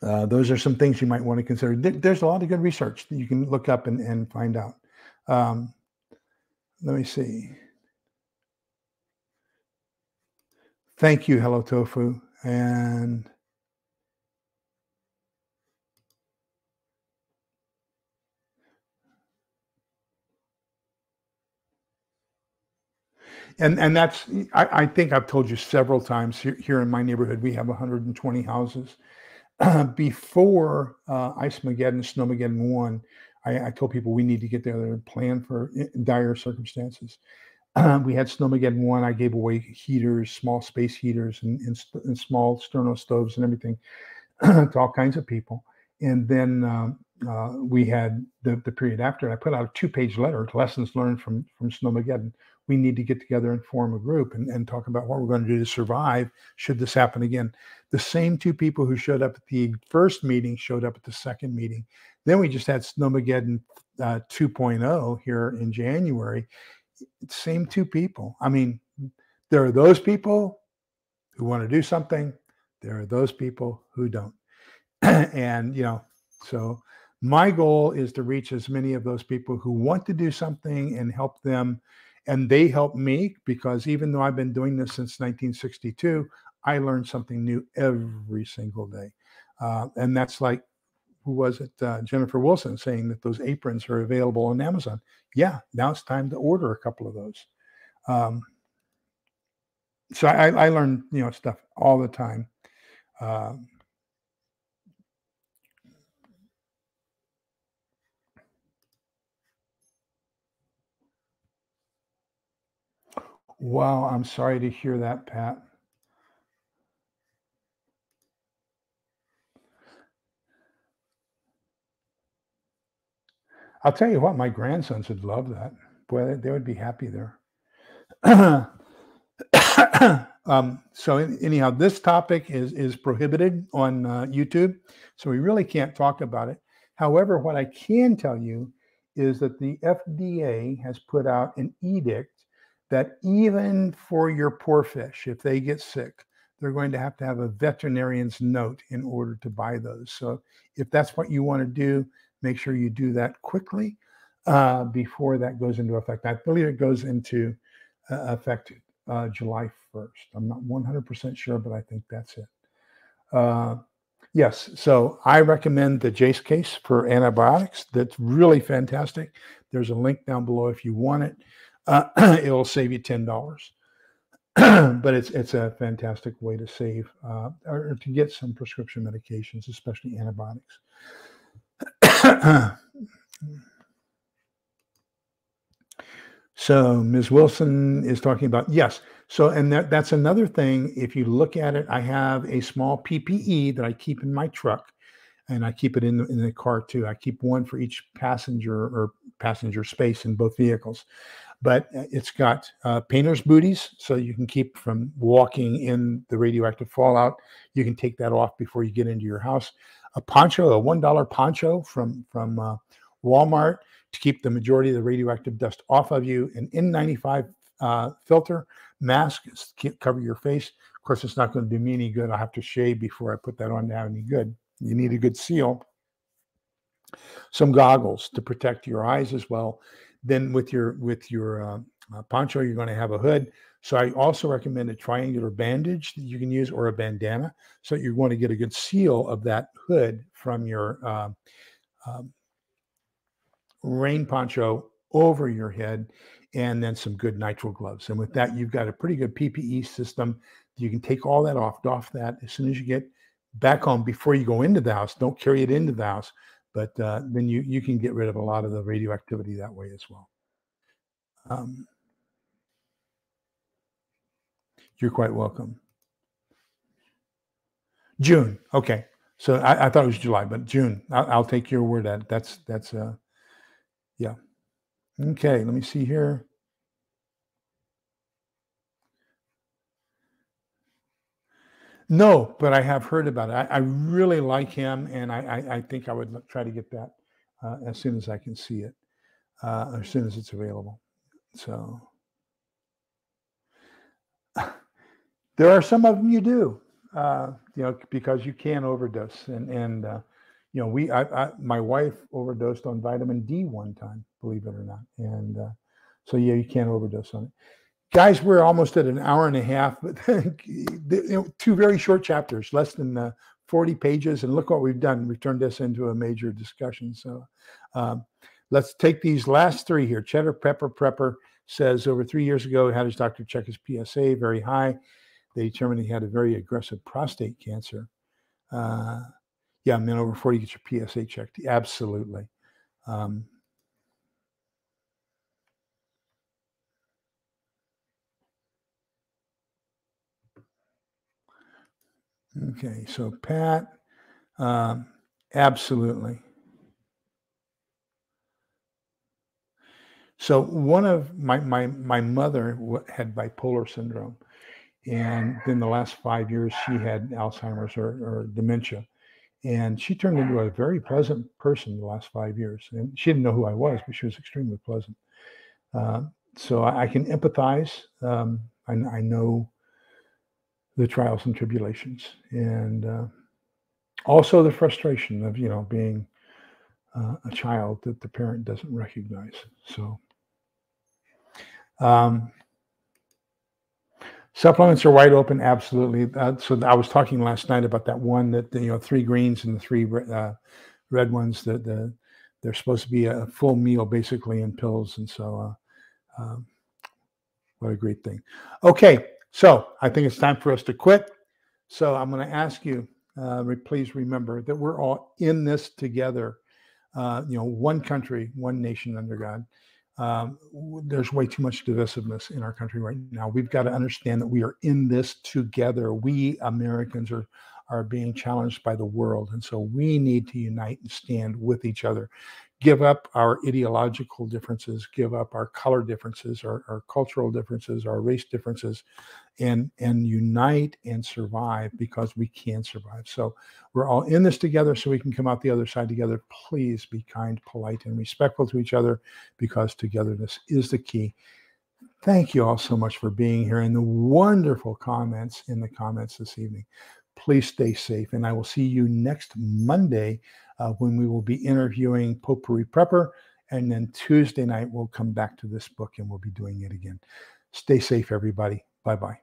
those are some things you might want to consider. There's a lot of good research that you can look up and find out. Let me see. Thank you, Hello Tofu. And that's, I think I've told you several times, here in my neighborhood, we have 120 houses. Before Icemageddon, Snowmageddon 1, I told people we need to get together and plan for dire circumstances. We had Snowmageddon 1. I gave away heaters, small space heaters, and small sterno stoves and everything to all kinds of people. And then we had the period after. And I put out a two-page letter, lessons learned from Snowmageddon. We need to get together and form a group and talk about what we're going to do to survive should this happen again. The same two people who showed up at the first meeting showed up at the second meeting. Then we just had Snowmageddon 2.0 here in January. Same two people. I mean, there are those people who want to do something. There are those people who don't. And, you know, so my goal is to reach as many of those people who want to do something and help them. And they help me, because even though I've been doing this since 1962, I learned something new every single day. And that's like, who was it? Jennifer Wilson saying that those aprons are available on Amazon. Yeah, now it's time to order a couple of those. So I learn, you know, stuff all the time. Wow, I'm sorry to hear that, Pat. I'll tell you what, my grandsons would love that. Boy, they would be happy there. So anyhow, this topic is prohibited on YouTube, so we really can't talk about it. However, what I can tell you is that the FDA has put out an edict that even for your poor fish, if they get sick, they're going to have a veterinarian's note in order to buy those. So if that's what you want to do, make sure you do that quickly before that goes into effect. I believe it goes into effect July 1st. I'm not 100% sure, but I think that's it. Yes, so I recommend the Jace case for antibiotics. That's really fantastic. There's a link down below if you want it. It'll save you $10. But it's a fantastic way to save or to get some prescription medications, especially antibiotics. So Ms. Wilson is talking about, yes. So, and that's another thing. If you look at it, I have a small PPE that I keep in my truck, and I keep it in the car too. I keep one for each passenger or passenger space in both vehicles. But it's got painter's booties, so you can keep from walking in the radioactive fallout. You can take that off before you get into your house. A poncho, a $1 poncho from Walmart to keep the majority of the radioactive dust off of you. An N95 filter mask, cover your face. Of course, it's not going to do me any good. I'll have to shave before I put that on to have any good. You need a good seal. Some goggles to protect your eyes as well. Then with your poncho, you're going to have a hood. So I also recommend a triangular bandage that you can use, or a bandana, so you're going to get a good seal of that hood from your rain poncho over your head, and then some good nitrile gloves. And with that, you've got a pretty good PPE system. You can take all that off that as soon as you get back home before you go into the house. Don't carry it into the house. But then you can get rid of a lot of the radioactivity that way as well. You're quite welcome. June. Okay. So I thought it was July, but June. I'll take your word at it. That's yeah. Okay. Let me see here. No, but I have heard about it. I really like him, and I think I would try to get that as soon as I can see it, as soon as it's available. So there are some of them you do, you know, because you can overdose, and you know, my wife overdosed on vitamin D one time, believe it or not, and so yeah, you can overdose on it. Guys, we're almost at an hour and a half, but two very short chapters, less than 40 pages. And look what we've done. We've turned this into a major discussion. So let's take these last three here. Cheddar Pepper Prepper says, over 3 years ago, had his doctor check his PSA, very high. They determined he had a very aggressive prostate cancer. Yeah, men over 40, get your PSA checked. Absolutely. Okay, so Pat, absolutely. So one of my mother had bipolar syndrome, and then the last 5 years she had Alzheimer's or dementia, and she turned into a very pleasant person the last 5 years. And she didn't know who I was, but she was extremely pleasant. So I can empathize. I know the trials and tribulations, and also the frustration of, being a child that the parent doesn't recognize. So supplements are wide open. Absolutely. So I was talking last night about that one that, 3 greens and the 3 red ones, that they're supposed to be a full meal basically in pills. And so what a great thing. Okay. So I think it's time for us to quit. So I'm going to ask you, please remember that we're all in this together. One country, one nation under God. There's way too much divisiveness in our country right now. We've got to understand that we are in this together. We Americans are being challenged by the world. And so we need to unite and stand with each other, give up our ideological differences, give up our color differences, our cultural differences, our race differences, and unite and survive, because we can survive. So we're all in this together, so we can come out the other side together. Please be kind, polite, and respectful to each other, because togetherness is the key. Thank you all so much for being here and the wonderful comments in the comments this evening. Please stay safe, and I will see you next Monday when we will be interviewing Potpourri Prepper, and then Tuesday night we'll come back to this book and we'll be doing it again. Stay safe, everybody. Bye-bye.